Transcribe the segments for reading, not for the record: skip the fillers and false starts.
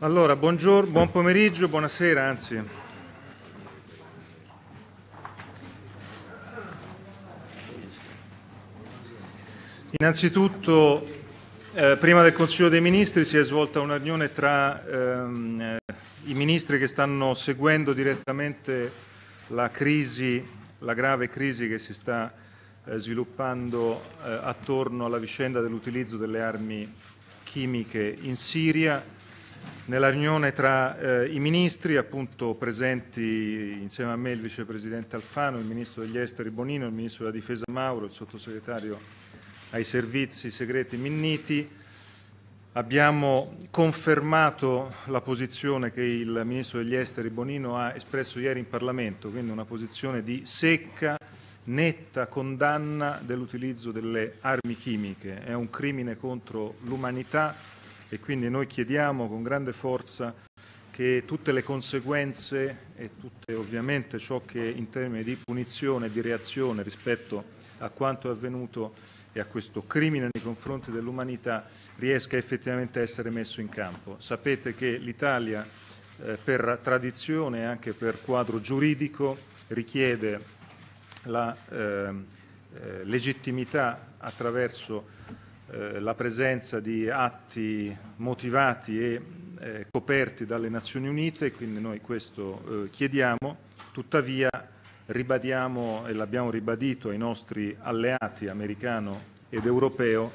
Allora, buongiorno, buon pomeriggio, buonasera, anzi. Innanzitutto, prima del Consiglio dei Ministri si è svolta una riunione tra i ministri che stanno seguendo direttamente la crisi, la grave crisi che si sta sviluppando attorno alla vicenda dell'utilizzo delle armi chimiche in Siria. Nella riunione tra i ministri, appunto presenti insieme a me il vicepresidente Alfano, il ministro degli esteri Bonino, il ministro della difesa Mauro, il sottosegretario ai servizi segreti Minniti, abbiamo confermato la posizione che il ministro degli esteri Bonino ha espresso ieri in Parlamento, quindi una posizione di secca, netta condanna dell'utilizzo delle armi chimiche. È un crimine contro l'umanità. E quindi noi chiediamo con grande forza che tutte le conseguenze e tutte ovviamente ciò che in termini di punizione e di reazione rispetto a quanto è avvenuto e a questo crimine nei confronti dell'umanità riesca effettivamente a essere messo in campo. Sapete che l'Italia per tradizione e anche per quadro giuridico richiede la legittimità attraverso la presenza di atti motivati e coperti dalle Nazioni Unite, quindi noi questo chiediamo, tuttavia ribadiamo e l'abbiamo ribadito ai nostri alleati americano ed europeo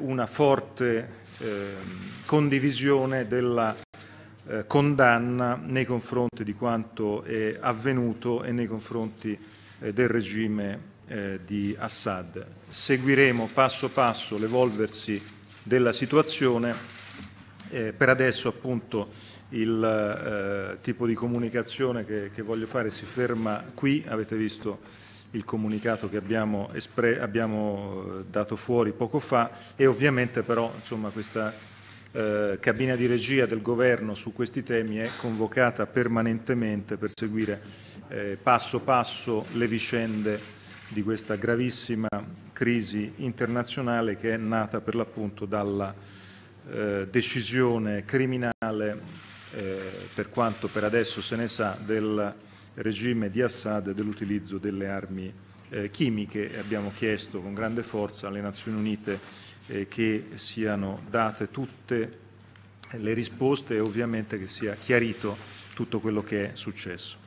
una forte condivisione della condanna nei confronti di quanto è avvenuto e nei confronti del regime di Assad. Seguiremo passo passo l'evolversi della situazione, per adesso appunto il tipo di comunicazione che voglio fare si ferma qui, avete visto il comunicato che abbiamo dato fuori poco fa e ovviamente però insomma, questa cabina di regia del governo su questi temi è convocata permanentemente per seguire passo passo le vicende di questa gravissima crisi internazionale che è nata per l'appunto dalla decisione criminale, per quanto per adesso se ne sa, del regime di Assad e dell'utilizzo delle armi chimiche. Abbiamo chiesto con grande forza alle Nazioni Unite che siano date tutte le risposte e ovviamente che sia chiarito tutto quello che è successo.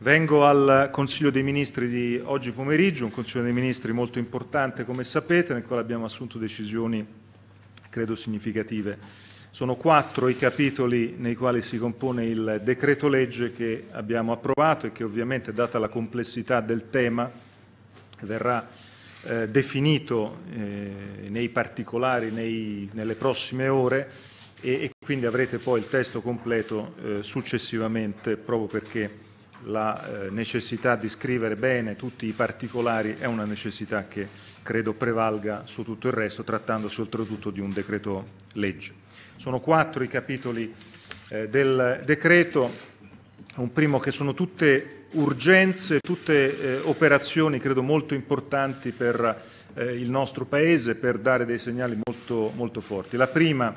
Vengo al Consiglio dei Ministri di oggi pomeriggio, un Consiglio dei Ministri molto importante come sapete, nel quale abbiamo assunto decisioni credo significative. Sono 4 i capitoli nei quali si compone il decreto legge che abbiamo approvato e che ovviamente, data la complessità del tema, verrà definito nei particolari nelle prossime ore e quindi avrete poi il testo completo successivamente, proprio perché la necessità di scrivere bene tutti i particolari è una necessità che credo prevalga su tutto il resto, trattandosi oltretutto di un decreto legge. Sono 4 i capitoli del decreto, un primo che sono tutte urgenze, tutte operazioni credo molto importanti per il nostro Paese, per dare dei segnali molto, molto forti. La prima,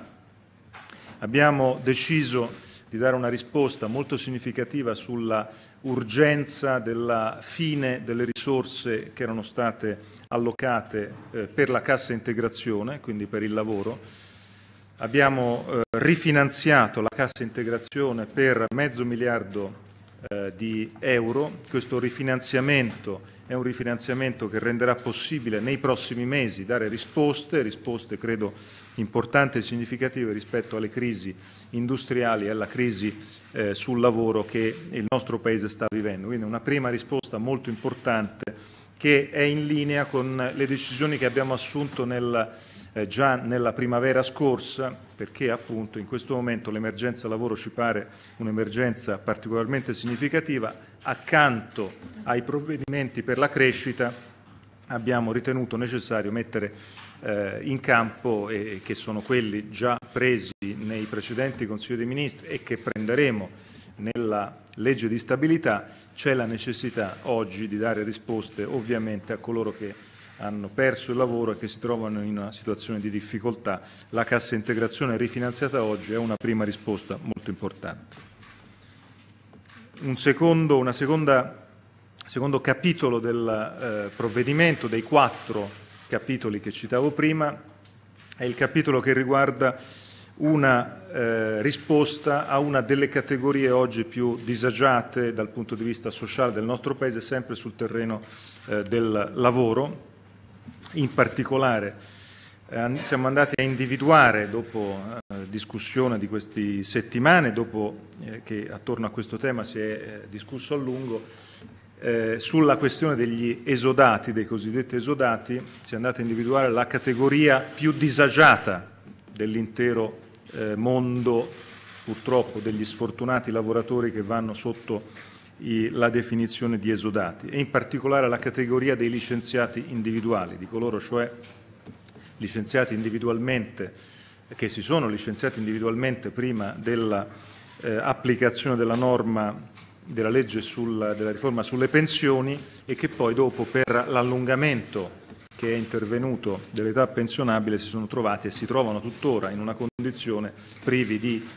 abbiamo deciso di dare una risposta molto significativa sulla urgenza della fine delle risorse che erano state allocate per la cassa integrazione, quindi per il lavoro. Abbiamo rifinanziato la cassa integrazione per mezzo miliardo di euro. Questo rifinanziamento è un rifinanziamento che renderà possibile nei prossimi mesi dare risposte credo importanti e significative rispetto alle crisi industriali e alla crisi sul lavoro che il nostro Paese sta vivendo. Quindi una prima risposta molto importante che è in linea con le decisioni che abbiamo assunto già nella primavera scorsa, perché appunto in questo momento l'emergenza lavoro ci pare un'emergenza particolarmente significativa. Accanto ai provvedimenti per la crescita abbiamo ritenuto necessario mettere in campo, e che sono quelli già presi nei precedenti Consigli dei Ministri e che prenderemo nella legge di stabilità, c'è la necessità oggi di dare risposte ovviamente a coloro che hanno perso il lavoro e che si trovano in una situazione di difficoltà. La cassa integrazione rifinanziata oggi è una prima risposta molto importante. Un secondo capitolo del provvedimento, dei 4 capitoli che citavo prima, è il capitolo che riguarda una risposta a una delle categorie oggi più disagiate dal punto di vista sociale del nostro Paese, sempre sul terreno del lavoro. In particolare siamo andati a individuare, dopo discussione di queste settimane, dopo che attorno a questo tema si è discusso a lungo, sulla questione degli esodati, dei cosiddetti esodati, si è andata a individuare la categoria più disagiata dell'intero mondo, purtroppo, degli sfortunati lavoratori che vanno sotto la definizione di esodati, e in particolare la categoria dei licenziati individuali, di coloro cioè licenziati individualmente, che si sono licenziati individualmente prima dell'applicazione della norma della legge della riforma sulle pensioni e che poi dopo, per l'allungamento che è intervenuto dell'età pensionabile, si sono trovati e si trovano tuttora in una condizione privi di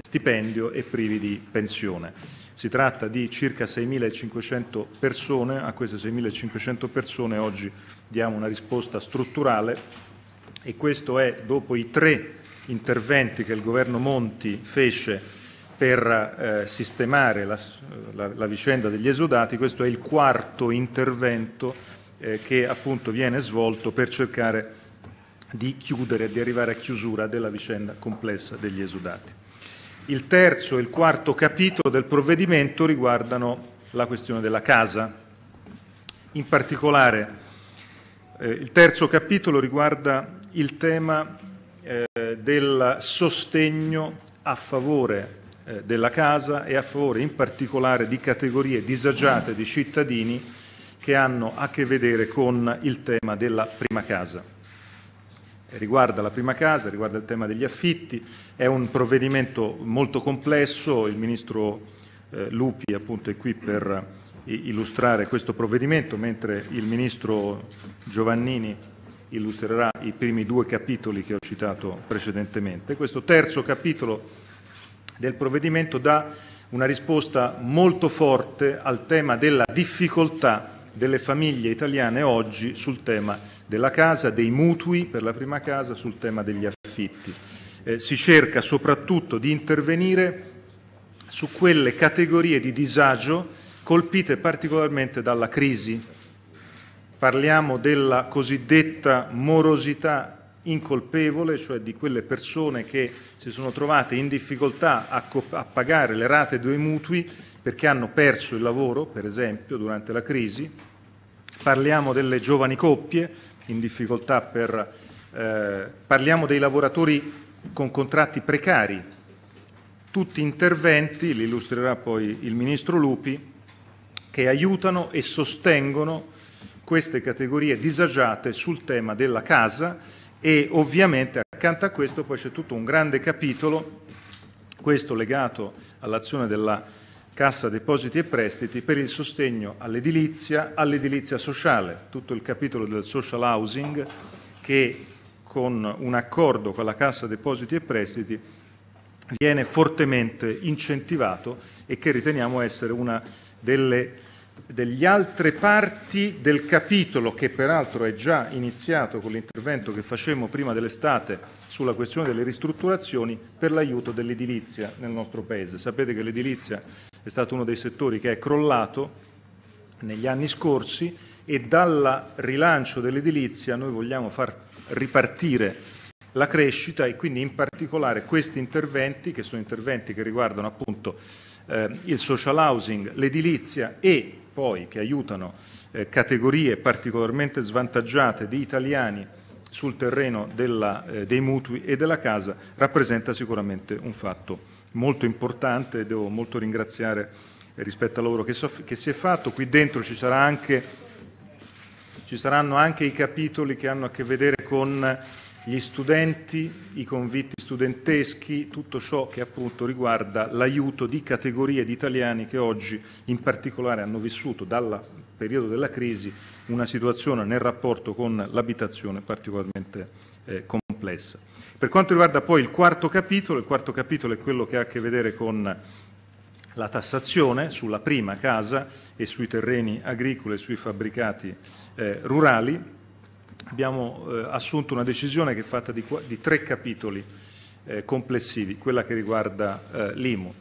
stipendio e privi di pensione. Si tratta di circa 6.500 persone. A queste 6.500 persone oggi diamo una risposta strutturale, e questo è dopo i 3 interventi che il governo Monti fece per sistemare la vicenda degli esodati. Questo è il 4° intervento che appunto viene svolto per cercare di chiudere, di arrivare a chiusura della vicenda complessa degli esodati. Il 3° e il 4° capitolo del provvedimento riguardano la questione della casa. In particolare il 3° capitolo riguarda il tema del sostegno a favore della casa e a favore in particolare di categorie disagiate di cittadini che hanno a che vedere con il tema della prima casa. Riguarda la prima casa, riguarda il tema degli affitti, è un provvedimento molto complesso. Il ministro Lupi appunto è qui per illustrare questo provvedimento, mentre il ministro Giovannini illustrerà i primi 2 capitoli che ho citato precedentemente. Questo 3° capitolo del provvedimento dà una risposta molto forte al tema della difficoltà delle famiglie italiane oggi sul tema della casa, dei mutui per la prima casa, sul tema degli affitti. Si cerca soprattutto di intervenire su quelle categorie di disagio colpite particolarmente dalla crisi. Parliamo della cosiddetta morosità incolpevole, cioè di quelle persone che si sono trovate in difficoltà a pagare le rate dei mutui perché hanno perso il lavoro, per esempio, durante la crisi. Parliamo delle giovani coppie in difficoltà, parliamo dei lavoratori con contratti precari. Tutti interventi, li illustrerà poi il ministro Lupi, che aiutano e sostengono queste categorie disagiate sul tema della casa. E ovviamente accanto a questo poi c'è tutto un grande capitolo, questo legato all'azione della Cassa Depositi e Prestiti, per il sostegno all'edilizia sociale, tutto il capitolo del social housing che con un accordo con la Cassa Depositi e Prestiti viene fortemente incentivato e che riteniamo essere una degli altre parti del capitolo, che peraltro è già iniziato con l'intervento che facemmo prima dell'estate sulla questione delle ristrutturazioni, per l'aiuto dell'edilizia nel nostro Paese. Sapete che l'edilizia è stato uno dei settori che è crollato negli anni scorsi, e dal rilancio dell'edilizia noi vogliamo far ripartire la crescita, e quindi in particolare questi interventi, che sono interventi che riguardano appunto il social housing, l'edilizia e poi che aiutano categorie particolarmente svantaggiate di italiani sul terreno dei mutui e della casa, rappresenta sicuramente un fatto molto importante. Devo molto ringraziare rispetto al lavoro che si è fatto. Qui dentro ci saranno anche i capitoli che hanno a che vedere con gli studenti, i convitti studenteschi, tutto ciò che appunto riguarda l'aiuto di categorie di italiani che oggi in particolare hanno vissuto dalla periodo della crisi una situazione nel rapporto con l'abitazione particolarmente complessa. Per quanto riguarda poi il quarto capitolo è quello che ha a che vedere con la tassazione sulla prima casa e sui terreni agricoli e sui fabbricati rurali. Abbiamo assunto una decisione che è fatta di tre capitoli complessivi, quella che riguarda l'IMU.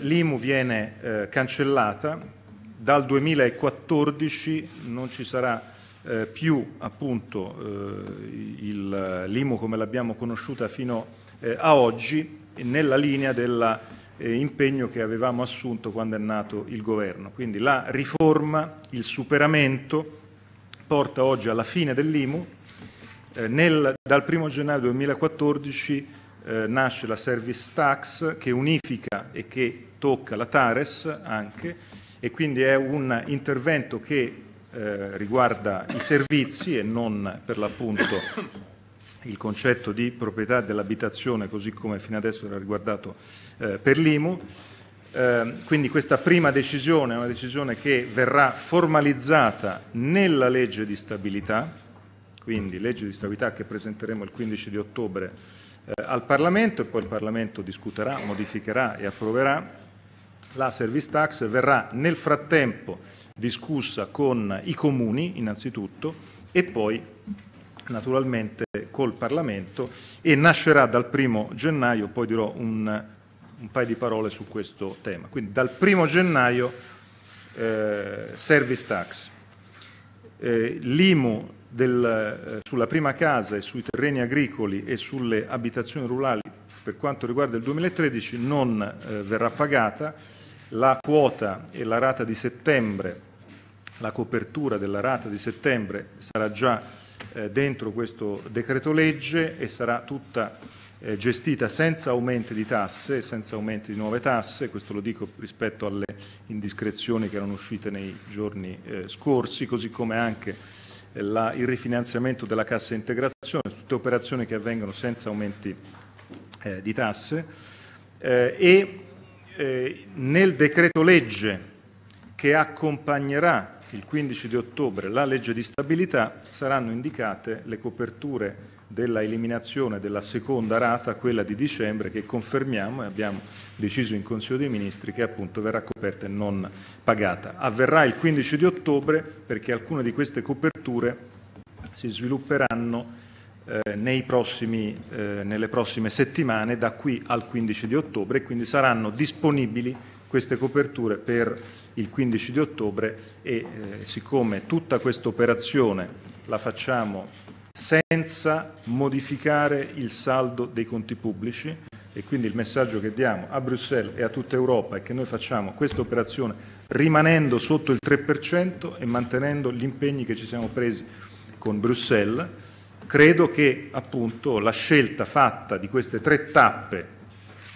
L'IMU viene cancellata, dal 2014 non ci sarà più appunto l'IMU come l'abbiamo conosciuta fino a oggi, nella linea dell'impegno che avevamo assunto quando è nato il governo. Quindi la riforma, il superamento porta oggi alla fine dell'IMU. Dal 1 gennaio 2014 nasce la Service Tax che unifica e che tocca la Tares anche, e quindi è un intervento che riguarda i servizi e non per l'appunto il concetto di proprietà dell'abitazione così come fino adesso era riguardato per l'IMU. Quindi questa prima decisione è una decisione che verrà formalizzata nella legge di stabilità, quindi legge di stabilità che presenteremo il 15 di ottobre al Parlamento, e poi il Parlamento discuterà, modificherà e approverà. La Service Tax verrà nel frattempo discussa con i comuni innanzitutto e poi naturalmente col Parlamento, e nascerà dal 1 gennaio, poi dirò un paio di parole su questo tema. Quindi dal 1 gennaio Service Tax, l'IMU sulla prima casa e sui terreni agricoli e sulle abitazioni rurali per quanto riguarda il 2013 non verrà pagata, la quota e la rata di settembre, la copertura della rata di settembre sarà già dentro questo decreto legge e sarà tutta gestita senza aumenti di tasse, senza aumenti di nuove tasse. Questo lo dico rispetto alle indiscrezioni che erano uscite nei giorni scorsi, così come anche il rifinanziamento della cassa integrazione, tutte operazioni che avvengono senza aumenti di tasse. Nel decreto legge che accompagnerà il 15 di ottobre la legge di stabilità saranno indicate le coperture della eliminazione della seconda rata, quella di dicembre, che confermiamo e abbiamo deciso in Consiglio dei Ministri che appunto verrà coperta e non pagata. Avverrà il 15 di ottobre perché alcune di queste coperture si svilupperanno nelle prossime settimane da qui al 15 di ottobre e quindi saranno disponibili queste coperture per il 15 di ottobre e siccome tutta questa operazione la facciamo senza modificare il saldo dei conti pubblici, e quindi il messaggio che diamo a Bruxelles e a tutta Europa è che noi facciamo questa operazione rimanendo sotto il 3% e mantenendo gli impegni che ci siamo presi con Bruxelles. Credo che appunto la scelta fatta di queste tre tappe,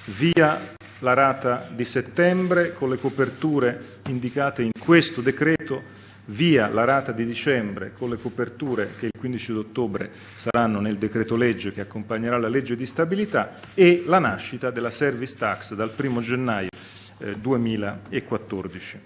via la rata di settembre con le coperture indicate in questo decreto, via la rata di dicembre con le coperture che il 15 di ottobre saranno nel decreto legge che accompagnerà la legge di stabilità, e la nascita della Service Tax dal 1 gennaio 2014.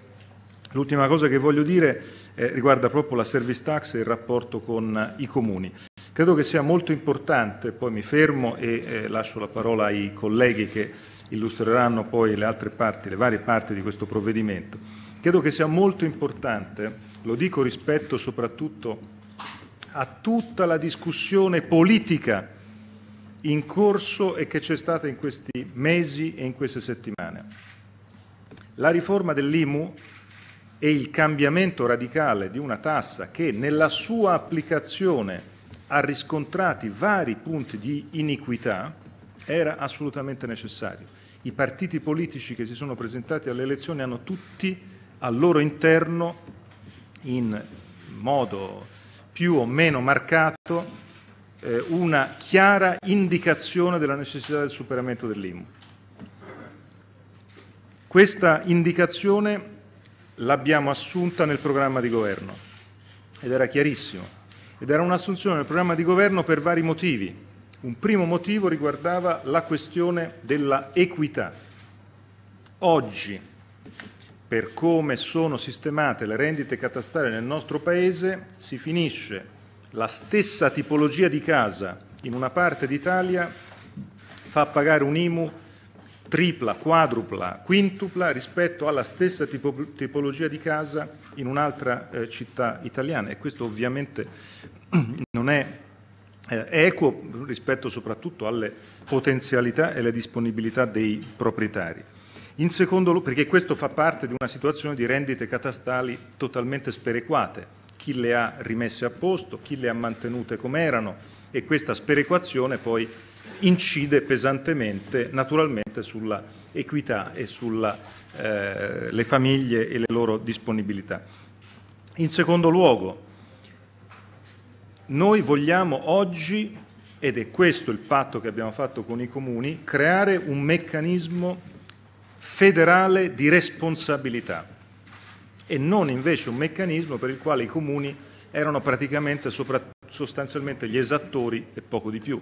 L'ultima cosa che voglio dire riguarda proprio la Service Tax e il rapporto con i comuni. Credo che sia molto importante, poi mi fermo e lascio la parola ai colleghi che illustreranno poi le altre parti, le varie parti di questo provvedimento. Credo che sia molto importante, lo dico rispetto soprattutto a tutta la discussione politica in corso e che c'è stata in questi mesi e in queste settimane. La riforma dell'IMU e il cambiamento radicale di una tassa che nella sua applicazione ha riscontrati vari punti di iniquità era assolutamente necessario. I partiti politici che si sono presentati alle elezioni hanno tutti al loro interno, in modo più o meno marcato, una chiara indicazione della necessità del superamento dell'IMU. Questa indicazione l'abbiamo assunta nel programma di governo ed era chiarissimo. Ed era un'assunzione nel programma di governo per vari motivi. Un primo motivo riguardava la questione della equità. Oggi per come sono sistemate le rendite catastali nel nostro Paese, si finisce la stessa tipologia di casa in una parte d'Italia fa pagare un IMU tripla, quadrupla, quintupla rispetto alla stessa tipologia di casa in un'altra città italiana, e questo ovviamente non è equo rispetto soprattutto alle potenzialità e alle disponibilità dei proprietari. In secondo luogo, perché questo fa parte di una situazione di rendite catastali totalmente sperequate, chi le ha rimesse a posto, chi le ha mantenute come erano, e questa sperequazione poi incide pesantemente naturalmente sulla equità e sulla le famiglie e le loro disponibilità. In secondo luogo, noi vogliamo oggi, ed è questo il patto che abbiamo fatto con i comuni, creare un meccanismo federale di responsabilità e non invece un meccanismo per il quale i comuni erano praticamente sostanzialmente gli esattori e poco di più.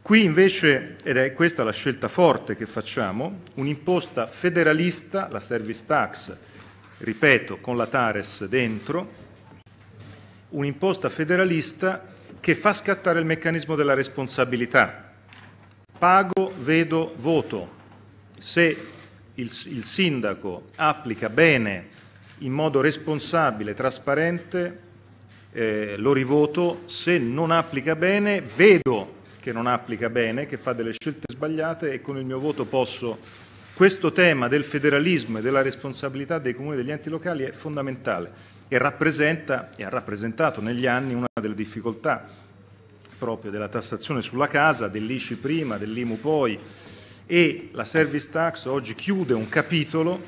Qui invece, ed è questa la scelta forte che facciamo, un'imposta federalista, la service tax, ripeto, con la Tares dentro, un'imposta federalista che fa scattare il meccanismo della responsabilità. Pago, vedo, voto. Se il sindaco applica bene, in modo responsabile, trasparente, lo rivoto. Se non applica bene, vedo che non applica bene, che fa delle scelte sbagliate, e con il mio voto posso... Questo tema del federalismo e della responsabilità dei comuni e degli enti locali è fondamentale e rappresenta, e ha rappresentato negli anni, una delle difficoltà proprio della tassazione sulla casa, dell'ICI prima, dell'IMU poi, e la service tax oggi chiude un capitolo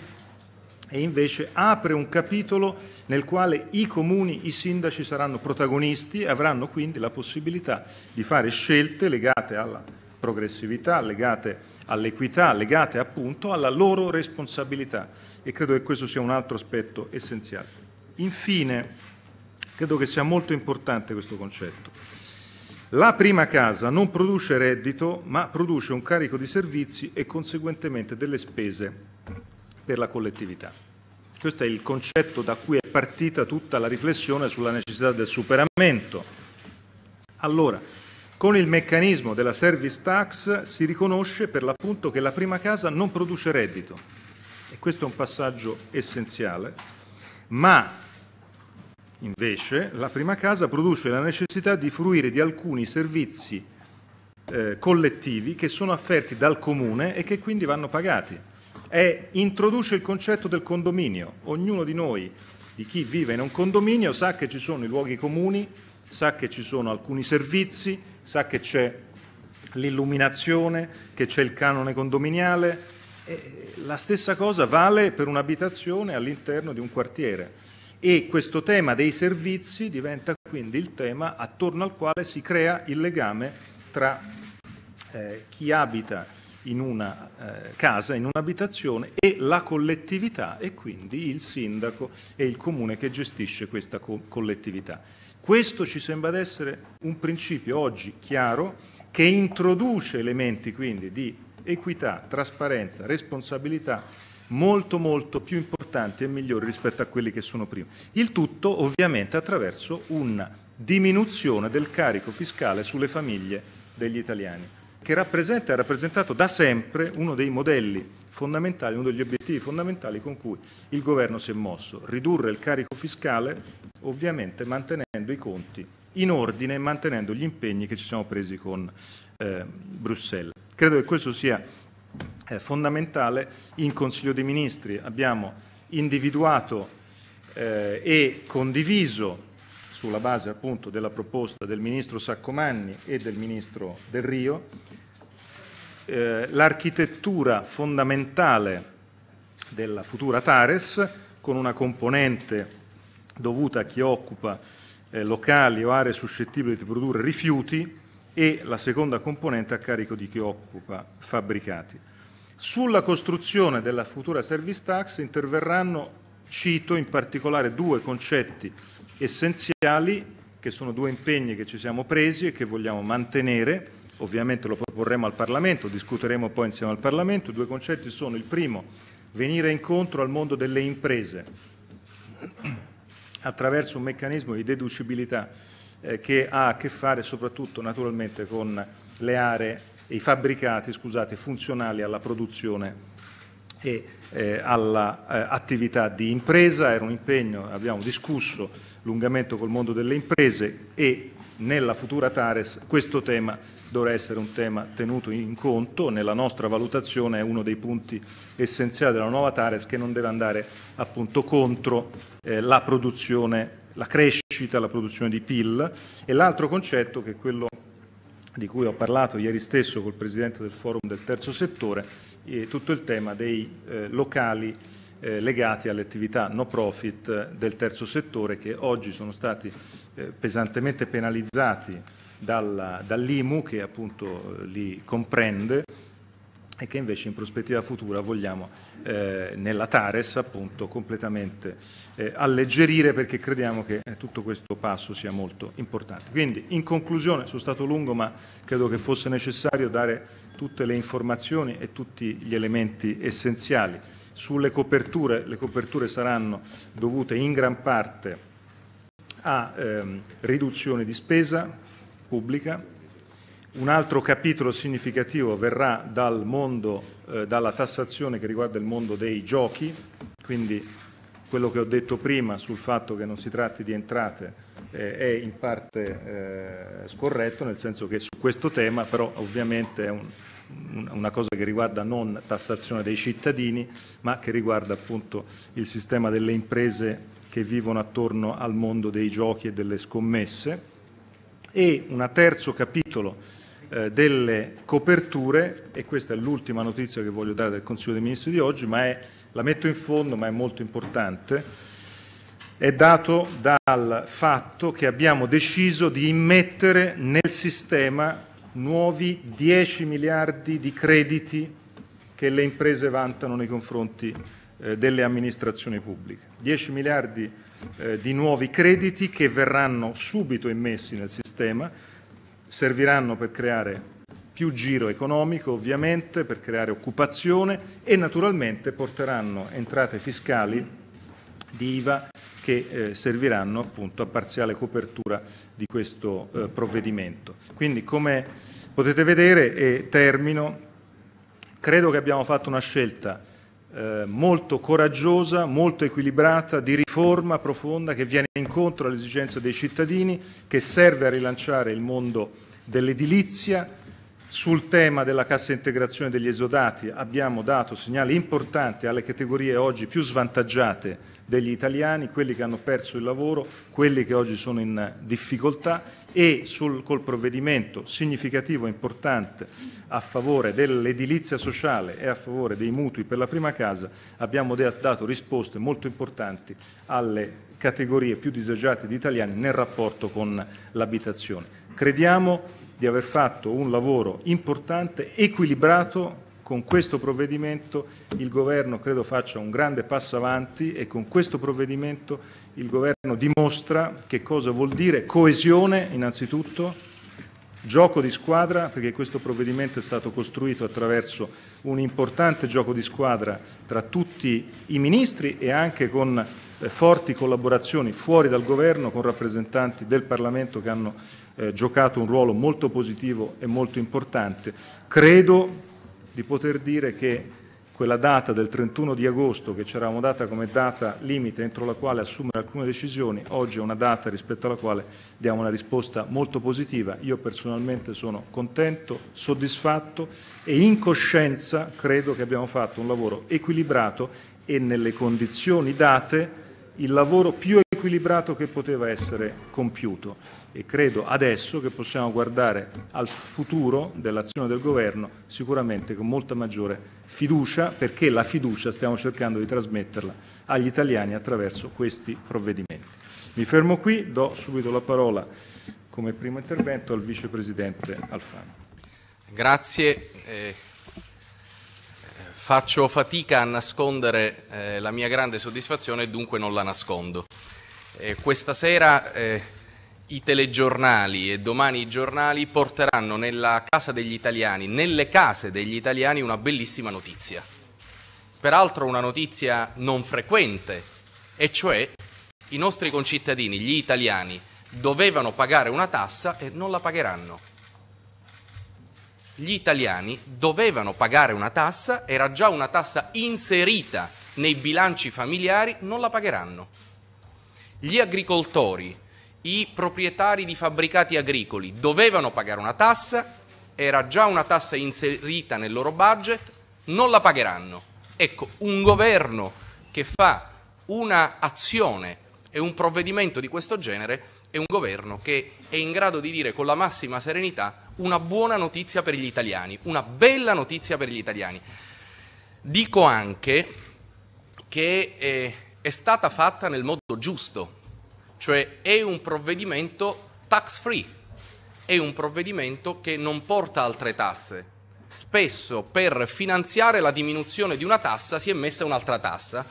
e invece apre un capitolo nel quale i comuni, i sindaci saranno protagonisti e avranno quindi la possibilità di fare scelte legate alla progressività, legate all'equità, legate appunto alla loro responsabilità, e credo che questo sia un altro aspetto essenziale. Infine, credo che sia molto importante questo concetto. La prima casa non produce reddito, ma produce un carico di servizi e conseguentemente delle spese per la collettività. Questo è il concetto da cui è partita tutta la riflessione sulla necessità del superamento. Allora, con il meccanismo della service tax si riconosce per l'appunto che la prima casa non produce reddito, e questo è un passaggio essenziale, ma invece la prima casa produce la necessità di fruire di alcuni servizi collettivi che sono offerti dal comune e che quindi vanno pagati. Introduce il concetto del condominio. Ognuno di noi, di chi vive in un condominio, sa che ci sono i luoghi comuni, sa che ci sono alcuni servizi, sa che c'è l'illuminazione, che c'è il canone condominiale. E la stessa cosa vale per un'abitazione all'interno di un quartiere, e questo tema dei servizi diventa quindi il tema attorno al quale si crea il legame tra chi abita in una casa, in un'abitazione, e la collettività, e quindi il sindaco e il comune che gestisce questa collettività. Questo ci sembra di essere un principio oggi chiaro che introduce elementi quindi di equità, trasparenza, responsabilità molto molto più importanti e migliori rispetto a quelli che sono prima. Il tutto ovviamente attraverso una diminuzione del carico fiscale sulle famiglie degli italiani, che rappresenta e ha rappresentato da sempre uno dei modelli fondamentali, uno degli obiettivi fondamentali con cui il governo si è mosso: ridurre il carico fiscale, ovviamente mantenendo i conti in ordine e mantenendo gli impegni che ci siamo presi con Bruxelles. Credo che questo sia fondamentale. In Consiglio dei Ministri abbiamo individuato e condiviso, sulla base appunto della proposta del ministro Saccomanni e del ministro Delrio, l'architettura fondamentale della futura Tares, con una componente dovuta a chi occupa locali o aree suscettibili di produrre rifiuti, e la seconda componente a carico di chi occupa fabbricati. Sulla costruzione della futura service tax interverranno, cito in particolare, due concetti essenziali, che sono due impegni che ci siamo presi e che vogliamo mantenere. Ovviamente lo proporremo al Parlamento, discuteremo poi insieme al Parlamento. I due concetti sono: il primo, venire incontro al mondo delle imprese attraverso un meccanismo di deducibilità che ha a che fare soprattutto naturalmente con le aree e i fabbricati, scusate, funzionali alla produzione e all'attività di impresa. Era un impegno, abbiamo discusso lungamente col mondo delle imprese e nella futura TARES questo tema dovrà essere un tema tenuto in conto. Nella nostra valutazione è uno dei punti essenziali della nuova TARES, che non deve andare appunto contro la produzione, la crescita, la produzione di PIL. E l'altro concetto, che è quello di cui ho parlato ieri stesso col Presidente del Forum del Terzo Settore, è tutto il tema dei locali legati alle attività no profit del terzo settore, che oggi sono stati pesantemente penalizzati dall'IMU, che appunto li comprende, e che invece in prospettiva futura vogliamo nella TARES appunto completamente alleggerire, perché crediamo che tutto questo passo sia molto importante. Quindi, in conclusione, sono stato lungo ma credo che fosse necessario dare tutte le informazioni e tutti gli elementi essenziali. Sulle coperture, le coperture saranno dovute in gran parte a riduzioni di spesa pubblica. Un altro capitolo significativo verrà dal mondo, dalla tassazione che riguarda il mondo dei giochi, quindi quello che ho detto prima sul fatto che non si tratti di entrate è in parte scorretto, nel senso che su questo tema però ovviamente è una cosa che riguarda non tassazione dei cittadini, ma che riguarda appunto il sistema delle imprese che vivono attorno al mondo dei giochi e delle scommesse. E un terzo capitolo delle coperture, e questa è l'ultima notizia che voglio dare del Consiglio dei Ministri di oggi, ma la metto in fondo, ma è molto importante, è dato dal fatto che abbiamo deciso di immettere nel sistema nuovi 10 miliardi di crediti che le imprese vantano nei confronti delle amministrazioni pubbliche. 10 miliardi di nuovi crediti che verranno subito immessi nel sistema, serviranno per creare più giro economico ovviamente, per creare occupazione e naturalmente porteranno entrate fiscali di IVA che serviranno appunto a parziale copertura di questo provvedimento. Quindi, come potete vedere, e termino, credo che abbiamo fatto una scelta molto coraggiosa, molto equilibrata, di riforma profonda che viene incontro alle esigenze dei cittadini, che serve a rilanciare il mondo dell'edilizia. Sul tema della cassa integrazione degli esodati abbiamo dato segnali importanti alle categorie oggi più svantaggiate degli italiani, quelli che hanno perso il lavoro, quelli che oggi sono in difficoltà, e col provvedimento significativo e importante a favore dell'edilizia sociale e a favore dei mutui per la prima casa abbiamo dato risposte molto importanti alle categorie più disagiate di italiani nel rapporto con l'abitazione. Crediamo di aver fatto un lavoro importante, equilibrato. Con questo provvedimento il Governo credo faccia un grande passo avanti, e con questo provvedimento il Governo dimostra che cosa vuol dire coesione innanzitutto, gioco di squadra, perché questo provvedimento è stato costruito attraverso un importante gioco di squadra tra tutti i ministri e anche con forti collaborazioni fuori dal Governo con rappresentanti del Parlamento che hanno giocato un ruolo molto positivo e molto importante. Credo di poter dire che quella data del 31 di agosto che ci eravamo data come data limite entro la quale assumere alcune decisioni, oggi è una data rispetto alla quale diamo una risposta molto positiva. Io personalmente sono contento, soddisfatto e in coscienza credo che abbiamo fatto un lavoro equilibrato e, nelle condizioni date, il lavoro più equilibrato che poteva essere compiuto. E credo adesso che possiamo guardare al futuro dell'azione del Governo sicuramente con molta maggiore fiducia, perché la fiducia stiamo cercando di trasmetterla agli italiani attraverso questi provvedimenti. Mi fermo qui, do subito la parola come primo intervento al Vicepresidente Alfano. Grazie. Faccio fatica a nascondere la mia grande soddisfazione e dunque non la nascondo. Questa sera i telegiornali e domani i giornali porteranno nelle case degli italiani una bellissima notizia. peraltro una notizia non frequente, e cioè i nostri concittadini, gli italiani, dovevano pagare una tassa e non la pagheranno. Gli italiani dovevano pagare una tassa, era già una tassa inserita nei bilanci familiari, non la pagheranno. Gli agricoltori, i proprietari di fabbricati agricoli dovevano pagare una tassa, era già una tassa inserita nel loro budget, non la pagheranno. Ecco, un governo che fa una azione e un provvedimento di questo genere è un governo che è in grado di dire con la massima serenità una buona notizia per gli italiani, una bella notizia per gli italiani. Dico anche che è stata fatta nel modo giusto, cioè è un provvedimento tax free, è un provvedimento che non porta altre tasse. Spesso per finanziare la diminuzione di una tassa si è messa un'altra tassa.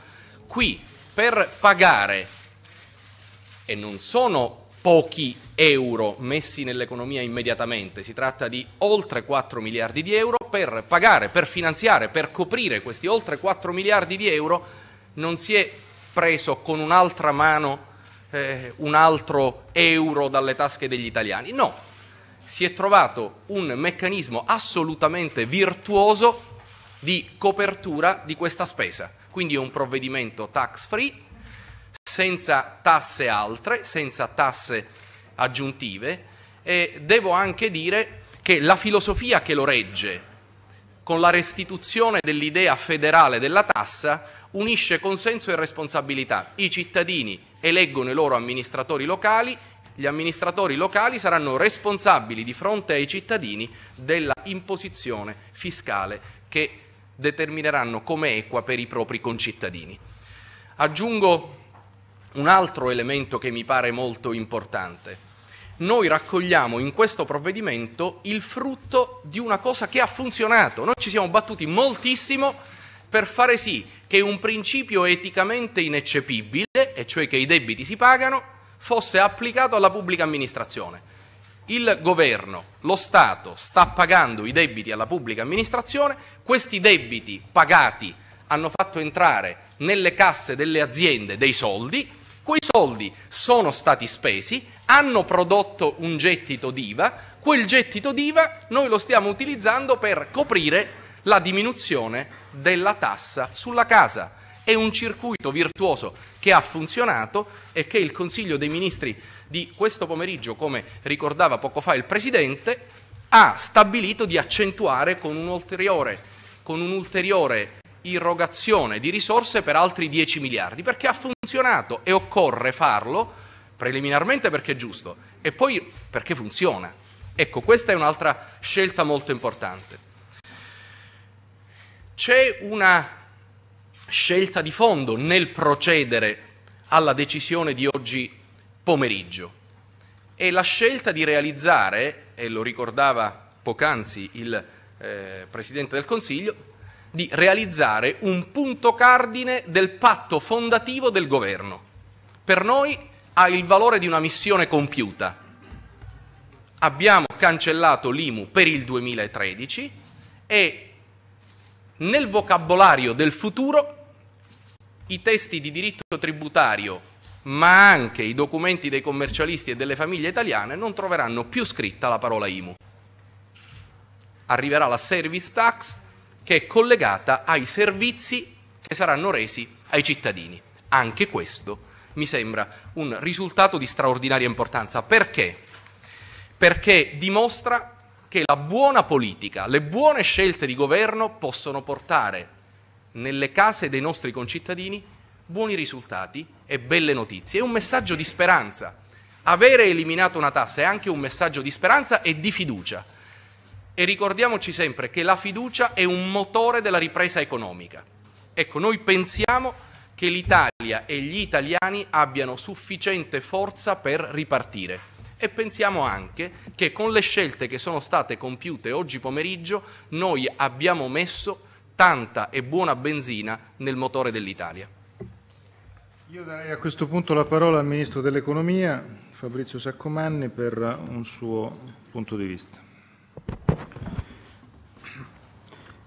Qui per pagare, e non sono pochi euro messi nell'economia immediatamente, si tratta di oltre 4 miliardi di euro, per pagare, per finanziare, per coprire questi oltre 4 miliardi di euro non si è preso con un'altra mano un altro euro dalle tasche degli italiani, no. Si è trovato un meccanismo assolutamente virtuoso di copertura di questa spesa, quindi è un provvedimento tax free, senza tasse altre, senza tasse aggiuntive, e devo anche dire che la filosofia che lo regge, con la restituzione dell'idea federale della tassa, unisce consenso e responsabilità. I cittadini eleggono i loro amministratori locali, gli amministratori locali saranno responsabili di fronte ai cittadini della imposizione fiscale che determineranno come equa per i propri concittadini. Aggiungo un altro elemento che mi pare molto importante. Noi raccogliamo in questo provvedimento il frutto di una cosa che ha funzionato. Noi ci siamo battuti moltissimo per fare sì che un principio eticamente ineccepibile, e cioè che i debiti si pagano, fosse applicato alla pubblica amministrazione. Il governo, lo Stato, sta pagando i debiti alla pubblica amministrazione, questi debiti pagati hanno fatto entrare nelle casse delle aziende dei soldi, quei soldi sono stati spesi, hanno prodotto un gettito d'IVA, quel gettito d'IVA noi lo stiamo utilizzando per coprire la diminuzione della tassa sulla casa. È un circuito virtuoso che ha funzionato e che il Consiglio dei Ministri di questo pomeriggio, come ricordava poco fa il Presidente, ha stabilito di accentuare con un'ulteriore irrogazione di risorse per altri 10 miliardi, perché ha funzionato e occorre farlo preliminarmente perché è giusto e poi perché funziona. Ecco, questa è un'altra scelta molto importante. C'è una scelta di fondo nel procedere alla decisione di oggi pomeriggio. È la scelta di realizzare, e lo ricordava poc'anzi il Presidente del Consiglio, di realizzare un punto cardine del patto fondativo del governo. Per noi ha il valore di una missione compiuta. Abbiamo cancellato l'IMU per il 2013 e nel vocabolario del futuro i testi di diritto tributario, ma anche i documenti dei commercialisti e delle famiglie italiane, non troveranno più scritta la parola IMU. Arriverà la service tax, che è collegata ai servizi che saranno resi ai cittadini. Anche questo mi sembra un risultato di straordinaria importanza. Perché? Perché dimostra che la buona politica, le buone scelte di governo possono portare nelle case dei nostri concittadini buoni risultati e belle notizie. È un messaggio di speranza. Avere eliminato una tassa è anche un messaggio di speranza e di fiducia. E ricordiamoci sempre che la fiducia è un motore della ripresa economica. Ecco, noi pensiamo che l'Italia e gli italiani abbiano sufficiente forza per ripartire e pensiamo anche che con le scelte che sono state compiute oggi pomeriggio noi abbiamo messo tanta e buona benzina nel motore dell'Italia. Io darei a questo punto la parola al Ministro dell'Economia, Fabrizio Saccomanni, per un suo punto di vista.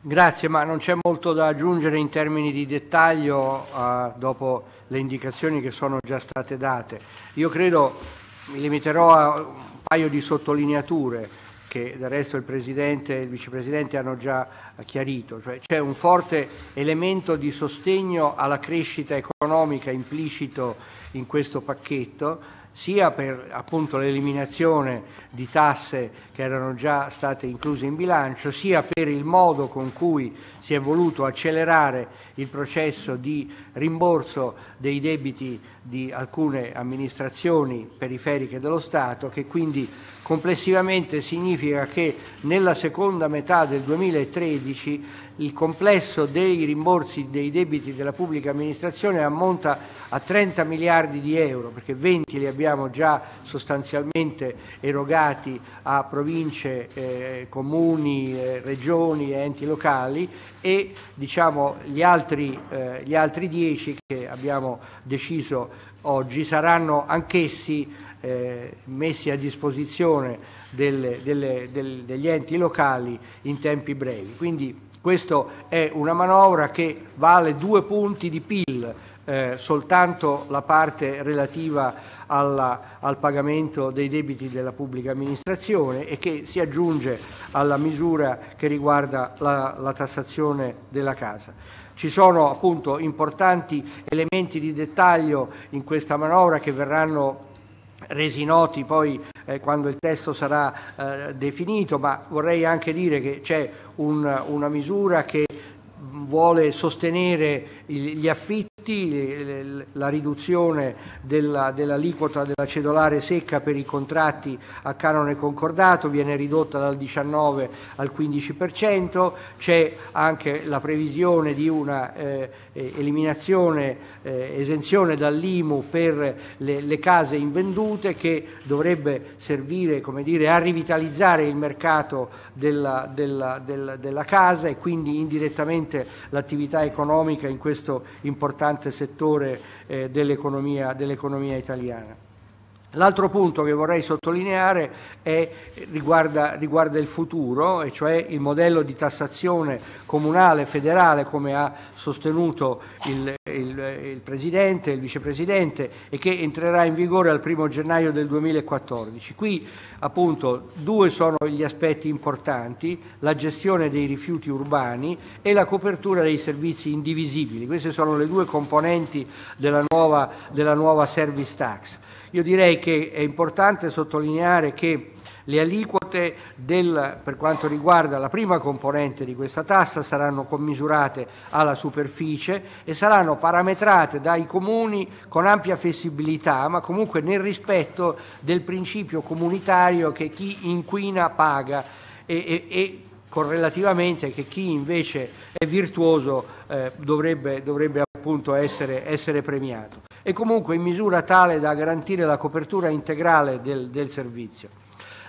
Grazie, ma non c'è molto da aggiungere in termini di dettaglio dopo le indicazioni che sono già state date. Io credo, mi limiterò a un paio di sottolineature che del resto il Presidente e il Vicepresidente hanno già chiarito. Cioè, c'è un forte elemento di sostegno alla crescita economica implicito in questo pacchetto, sia per appunto l'eliminazione di tasse che erano già state incluse in bilancio, sia per il modo con cui si è voluto accelerare il processo di rimborso dei debiti di alcune amministrazioni periferiche dello Stato, che quindi complessivamente significa che nella seconda metà del 2013 il complesso dei rimborsi dei debiti della pubblica amministrazione ammonta a 30 miliardi di euro, perché 20 li abbiamo già sostanzialmente erogati a province, comuni, regioni e enti locali, e diciamo gli altri 10 che abbiamo deciso oggi saranno anch'essi messi a disposizione degli enti locali in tempi brevi. Quindi questa è una manovra che vale 2 punti di PIL, soltanto la parte relativa al pagamento dei debiti della pubblica amministrazione, e che si aggiunge alla misura che riguarda la tassazione della casa. Ci sono appunto importanti elementi di dettaglio in questa manovra che verranno resi noti poi quando il testo sarà definito, ma vorrei anche dire che c'è una misura che vuole sostenere gli affitti, la riduzione dell'aliquota della cedolare secca per i contratti a canone concordato viene ridotta dal 19 al 15%, c'è anche la previsione di una eliminazione, esenzione dall'IMU per le case invendute, che dovrebbe servire, come dire, a rivitalizzare il mercato della casa e quindi indirettamente l'attività economica in questo importante settore dell'economia italiana. L'altro punto che vorrei sottolineare riguarda il futuro, e cioè il modello di tassazione comunale federale, come ha sostenuto il Presidente e il Vicepresidente, e che entrerà in vigore al 1 gennaio del 2014. Qui appunto 2 sono gli aspetti importanti: la gestione dei rifiuti urbani e la copertura dei servizi indivisibili. Queste sono le 2 componenti della nuova service tax. Io direi che è importante sottolineare che le aliquote per quanto riguarda la prima componente di questa tassa saranno commisurate alla superficie e saranno parametrate dai comuni con ampia flessibilità, ma comunque nel rispetto del principio comunitario che chi inquina paga e correlativamente che chi invece è virtuoso dovrebbe appunto essere premiato, e comunque in misura tale da garantire la copertura integrale del servizio.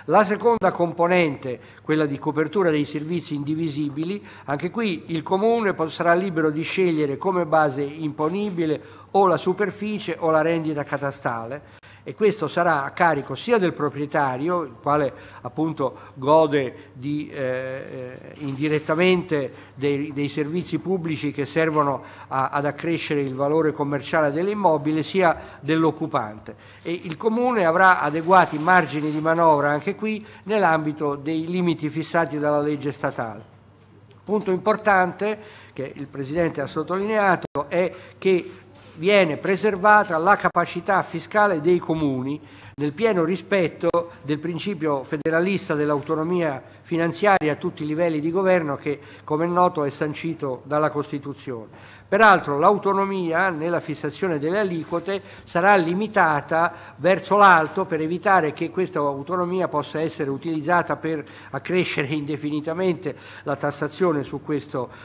La seconda componente, quella di copertura dei servizi indivisibili, anche qui il Comune sarà libero di scegliere come base imponibile o la superficie o la rendita catastale, e questo sarà a carico sia del proprietario, il quale appunto gode indirettamente dei servizi pubblici che servono ad accrescere il valore commerciale dell'immobile, sia dell'occupante, e il Comune avrà adeguati margini di manovra anche qui nell'ambito dei limiti fissati dalla legge statale. Punto importante che il Presidente ha sottolineato è che viene preservata la capacità fiscale dei comuni nel pieno rispetto del principio federalista dell'autonomia finanziaria a tutti i livelli di governo, che come è noto è sancito dalla Costituzione. Peraltro l'autonomia nella fissazione delle aliquote sarà limitata verso l'alto per evitare che questa autonomia possa essere utilizzata per accrescere indefinitamente la tassazione su questo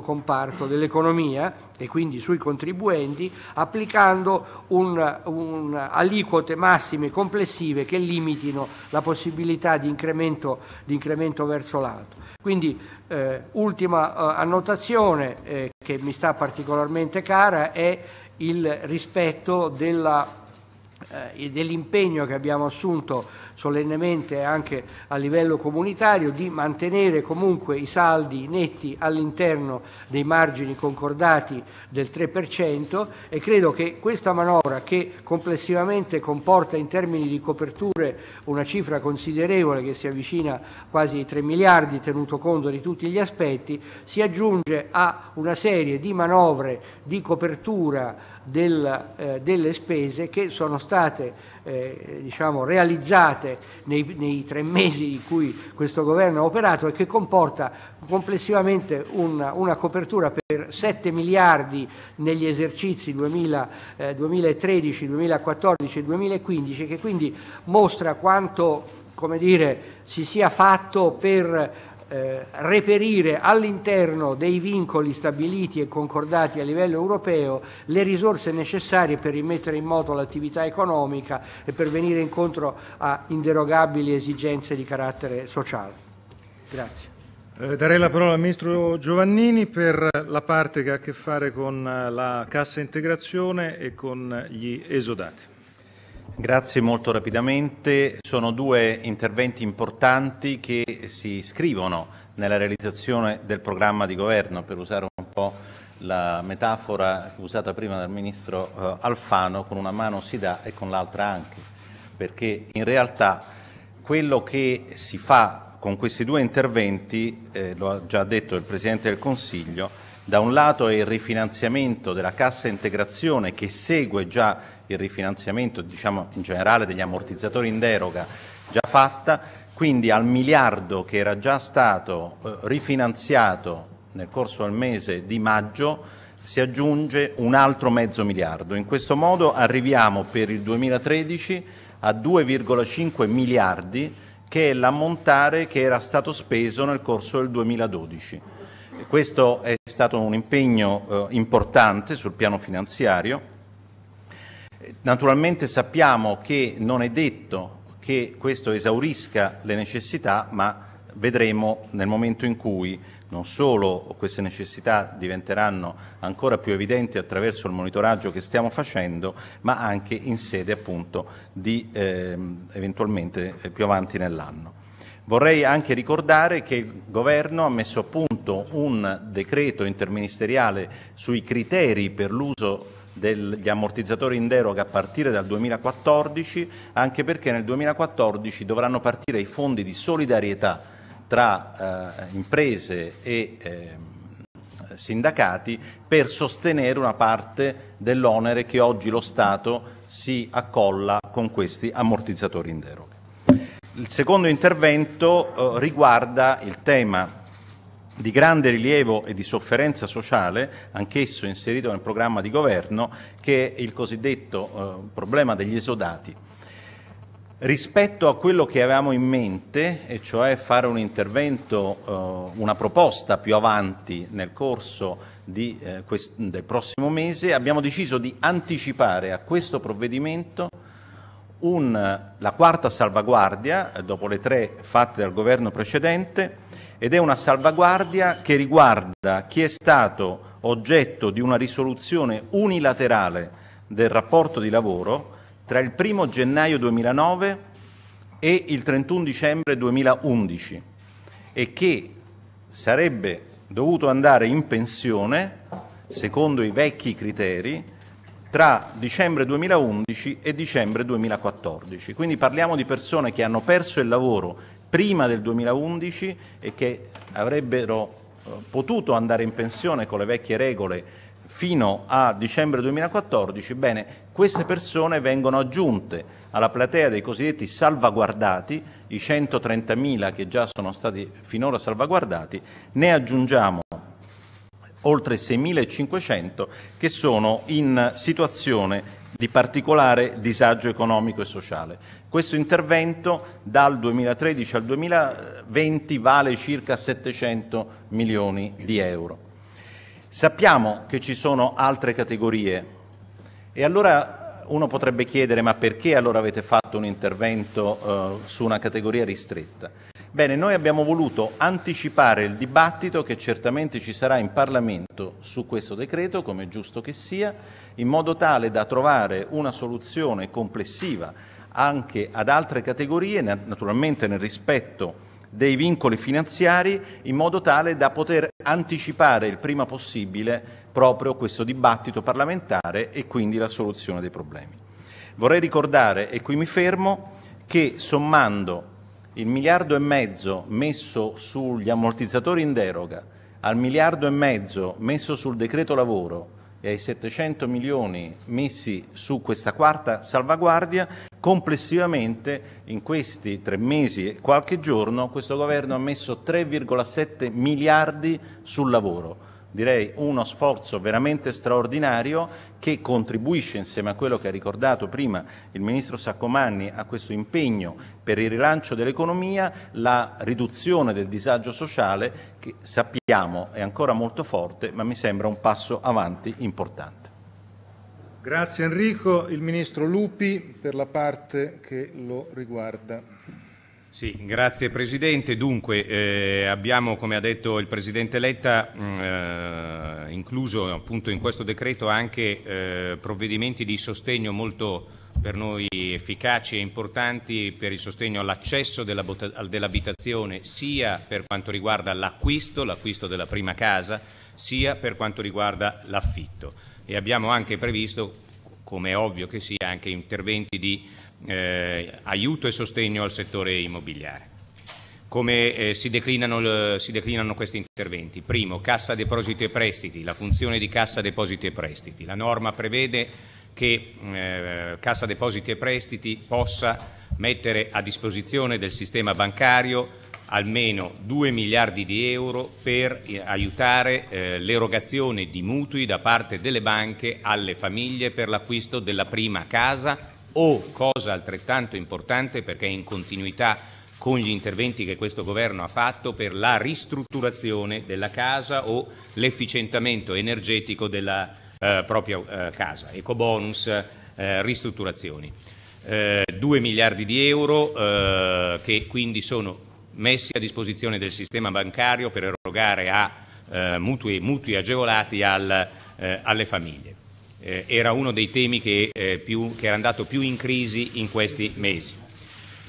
comparto dell'economia e quindi sui contribuenti, applicando aliquote massime complessive che limitino la possibilità di incremento verso l'alto. Quindi ultima annotazione che mi sta particolarmente cara è il rispetto della dell'impegno che abbiamo assunto solennemente anche a livello comunitario di mantenere comunque i saldi netti all'interno dei margini concordati del 3%, e credo che questa manovra, che complessivamente comporta in termini di coperture una cifra considerevole che si avvicina quasi ai 3 miliardi tenuto conto di tutti gli aspetti, si aggiunge a una serie di manovre di copertura delle spese che sono state diciamo, realizzate nei 3 mesi in cui questo governo ha operato, e che comporta complessivamente una copertura per 7 miliardi negli esercizi 2013, 2014 e 2015, che quindi mostra quanto, come dire, si sia fatto per reperire all'interno dei vincoli stabiliti e concordati a livello europeo le risorse necessarie per rimettere in moto l'attività economica e per venire incontro a inderogabili esigenze di carattere sociale. Grazie. Darei la parola al Ministro Giovannini per la parte che ha a che fare con la cassa integrazione e con gli esodati. Grazie, molto rapidamente. Sono due interventi importanti che si iscrivono nella realizzazione del programma di governo, per usare un po' la metafora usata prima dal Ministro Alfano, con una mano si dà e con l'altra anche, perché in realtà quello che si fa con questi due interventi, lo ha già detto il Presidente del Consiglio, da un lato è il rifinanziamento della cassa integrazione che segue già il rifinanziamento, diciamo, in generale degli ammortizzatori in deroga già fatta, quindi al miliardo che era già stato rifinanziato nel corso del mese di maggio si aggiunge un altro mezzo miliardo. In questo modo arriviamo per il 2013 a 2,5 miliardi, che è l'ammontare che era stato speso nel corso del 2012. Questo è stato un impegno importante sul piano finanziario. Naturalmente sappiamo che non è detto che questo esaurisca le necessità, ma vedremo nel momento in cui non solo queste necessità diventeranno ancora più evidenti attraverso il monitoraggio che stiamo facendo, ma anche in sede appunto di eventualmente più avanti nell'anno. Vorrei anche ricordare che il Governo ha messo a punto un decreto interministeriale sui criteri per l'uso degli ammortizzatori in deroga a partire dal 2014, anche perché nel 2014 dovranno partire i fondi di solidarietà tra imprese e sindacati per sostenere una parte dell'onere che oggi lo Stato si accolla con questi ammortizzatori in deroga. Il secondo intervento riguarda il tema di grande rilievo e di sofferenza sociale, anch'esso inserito nel programma di governo, che è il cosiddetto problema degli esodati. Rispetto a quello che avevamo in mente, e cioè fare un intervento, una proposta più avanti nel corso del prossimo mese, abbiamo deciso di anticipare a questo provvedimento la quarta salvaguardia, dopo le 3 fatte dal governo precedente, ed è una salvaguardia che riguarda chi è stato oggetto di una risoluzione unilaterale del rapporto di lavoro tra il 1 gennaio 2009 e il 31 dicembre 2011 e che sarebbe dovuto andare in pensione, secondo i vecchi criteri, tra dicembre 2011 e dicembre 2014. Quindi parliamo di persone che hanno perso il lavoro prima del 2011 e che avrebbero potuto andare in pensione con le vecchie regole fino a dicembre 2014. Bene, queste persone vengono aggiunte alla platea dei cosiddetti salvaguardati, i 130.000 che già sono stati finora salvaguardati, ne aggiungiamo oltre 6.500 che sono in situazione di particolare disagio economico e sociale. Questo intervento dal 2013 al 2020 vale circa 700 milioni di euro. Sappiamo che ci sono altre categorie e allora uno potrebbe chiedere: ma perché allora avete fatto un intervento su una categoria ristretta? Bene, noi abbiamo voluto anticipare il dibattito che certamente ci sarà in Parlamento su questo decreto, come è giusto che sia, in modo tale da trovare una soluzione complessiva anche ad altre categorie, naturalmente nel rispetto dei vincoli finanziari, in modo tale da poter anticipare il prima possibile proprio questo dibattito parlamentare e quindi la soluzione dei problemi. Vorrei ricordare, e qui mi fermo, che sommando il 1,5 miliardi messo sugli ammortizzatori in deroga, al 1,5 miliardi messo sul decreto lavoro e ai 700 milioni messi su questa quarta salvaguardia, complessivamente in questi 3 mesi e qualche giorno questo governo ha messo 3,7 miliardi sul lavoro. Direi uno sforzo veramente straordinario che contribuisce, insieme a quello che ha ricordato prima il Ministro Saccomanni, a questo impegno per il rilancio dell'economia, la riduzione del disagio sociale che sappiamo è ancora molto forte, ma mi sembra un passo avanti importante. Grazie Enrico. Il Ministro Lupi per la parte che lo riguarda. Sì, grazie Presidente. Dunque abbiamo, come ha detto il Presidente Letta, incluso appunto in questo decreto anche provvedimenti di sostegno molto per noi efficaci e importanti per il sostegno all'accesso dell'abitazione, sia per quanto riguarda l'acquisto della prima casa, sia per quanto riguarda l'affitto. E abbiamo anche previsto, come è ovvio che sia, anche interventi di aiuto e sostegno al settore immobiliare. Come si declinano questi interventi? Primo, Cassa Depositi e Prestiti, la funzione di Cassa Depositi e Prestiti. La norma prevede che Cassa Depositi e Prestiti possa mettere a disposizione del sistema bancario almeno 2 miliardi di euro per aiutare l'erogazione di mutui da parte delle banche alle famiglie per l'acquisto della prima casa, o, cosa altrettanto importante perché in continuità con gli interventi che questo governo ha fatto, per la ristrutturazione della casa o l'efficientamento energetico della propria casa, ecobonus, ristrutturazioni. 2 miliardi di euro che quindi sono messi a disposizione del sistema bancario per erogare a mutui agevolati alle famiglie. Era uno dei temi che era andato più in crisi in questi mesi.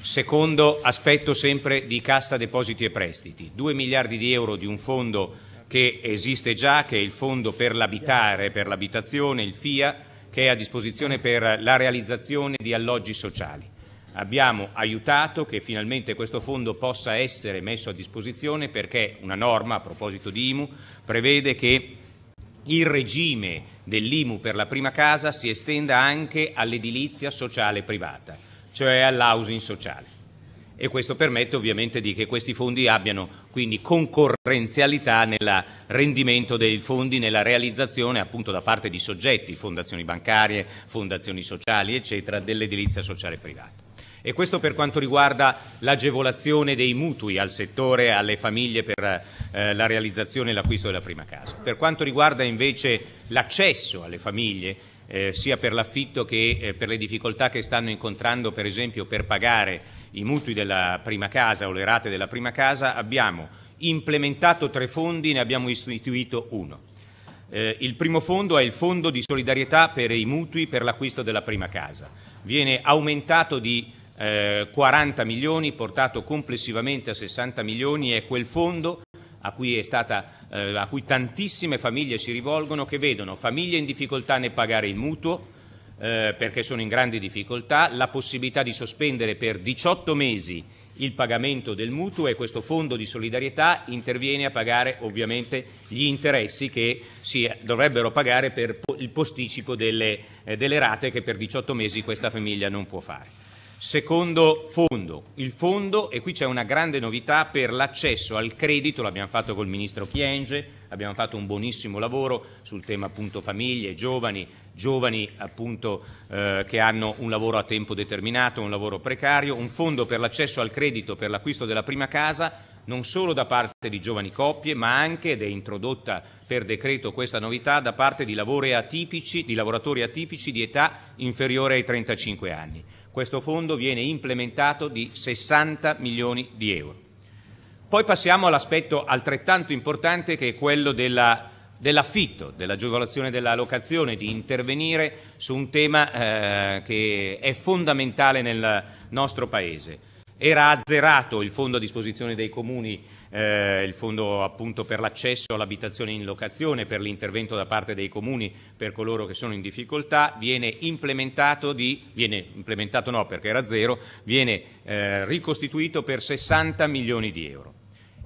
Secondo aspetto, sempre di Cassa Depositi e Prestiti, 2 miliardi di euro di un fondo che esiste già, che è il fondo per l'abitare, per l'abitazione, il FIA, che è a disposizione per la realizzazione di alloggi sociali. Abbiamo aiutato che finalmente questo fondo possa essere messo a disposizione perché una norma, a proposito di IMU, prevede che il regime dell'IMU per la prima casa si estenda anche all'edilizia sociale privata, cioè all'housing sociale, e questo permette ovviamente di che questi fondi abbiano quindi concorrenzialità nel rendimento dei fondi, nella realizzazione appunto da parte di soggetti, fondazioni bancarie, fondazioni sociali eccetera, dell'edilizia sociale privata. E questo per quanto riguarda l'agevolazione dei mutui al settore, alle famiglie per la realizzazione e l'acquisto della prima casa. Per quanto riguarda invece l'accesso alle famiglie, sia per l'affitto che per le difficoltà che stanno incontrando per esempio per pagare i mutui della prima casa o le rate della prima casa, abbiamo implementato 3 fondi, ne abbiamo istituito uno. Il primo fondo è il Fondo di solidarietà per i mutui per l'acquisto della prima casa. Viene aumentato di 40 milioni, portato complessivamente a 60 milioni, è quel fondo a cui tantissime famiglie si rivolgono, che vedono famiglie in difficoltà nel pagare il mutuo perché sono in grandi difficoltà, la possibilità di sospendere per 18 mesi il pagamento del mutuo, e questo fondo di solidarietà interviene a pagare ovviamente gli interessi che si dovrebbero pagare per il posticipo delle rate che per 18 mesi questa famiglia non può fare. Secondo fondo, il fondo, e qui c'è una grande novità, per l'accesso al credito, l'abbiamo fatto col Ministro Chienge, abbiamo fatto un buonissimo lavoro sul tema appunto famiglie, giovani appunto che hanno un lavoro a tempo determinato, un lavoro precario, un fondo per l'accesso al credito per l'acquisto della prima casa, non solo da parte di giovani coppie, ma anche, ed è introdotta per decreto questa novità, da parte di lavoratori atipici di età inferiore ai 35 anni. Questo fondo viene implementato di 60 milioni di euro. Poi passiamo all'aspetto altrettanto importante, che è quello dell'affitto, dell'agevolazione della locazione, di intervenire su un tema che è fondamentale nel nostro Paese. Era azzerato il fondo a disposizione dei comuni, il fondo appunto per l'accesso all'abitazione in locazione, per l'intervento da parte dei comuni per coloro che sono in difficoltà. Viene ricostituito per 60 milioni di euro.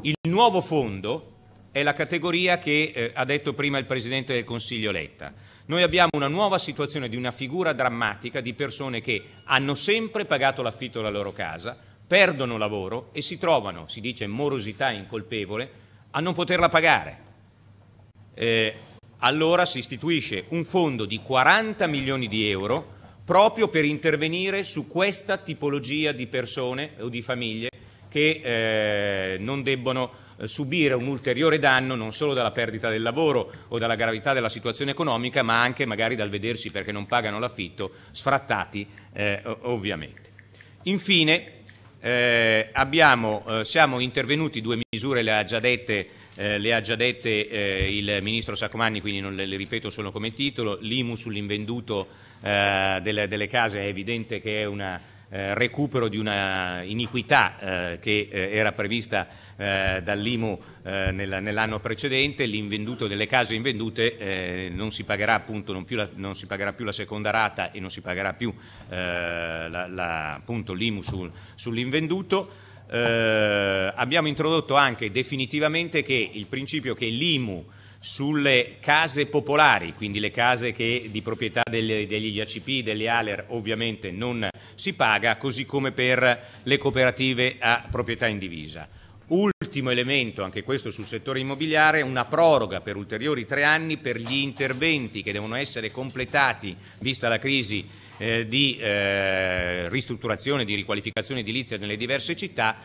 Il nuovo fondo è la categoria che ha detto prima il Presidente del Consiglio Letta. Noi abbiamo una nuova situazione di una figura drammatica di persone che hanno sempre pagato l'affitto della loro casa, perdono lavoro e si trovano, si dice morosità incolpevole, a non poterla pagare. Allora si istituisce un fondo di 40 milioni di euro proprio per intervenire su questa tipologia di persone o di famiglie che non debbono subire un ulteriore danno, non solo dalla perdita del lavoro o dalla gravità della situazione economica, ma anche magari dal vedersi, perché non pagano l'affitto, sfrattati ovviamente. Infine siamo intervenuti, due misure le ha già dette il Ministro Saccomanni, quindi non le ripeto solo come titolo. L'IMU sull'invenduto delle case è evidente che è un recupero di una iniquità che era prevista dall'IMU nell'anno precedente. L'invenduto delle case invendute non si pagherà più la seconda rata e non si pagherà più appunto l'IMU sull'invenduto. Abbiamo introdotto anche definitivamente che il principio che l'IMU sulle case popolari, quindi le case che di proprietà degli IACP, degli ALER, ovviamente non si paga, così come per le cooperative a proprietà indivisa. Ultimo elemento, anche questo sul settore immobiliare, una proroga per ulteriori 3 anni per gli interventi che devono essere completati, vista la crisi di ristrutturazione, di riqualificazione edilizia nelle diverse città.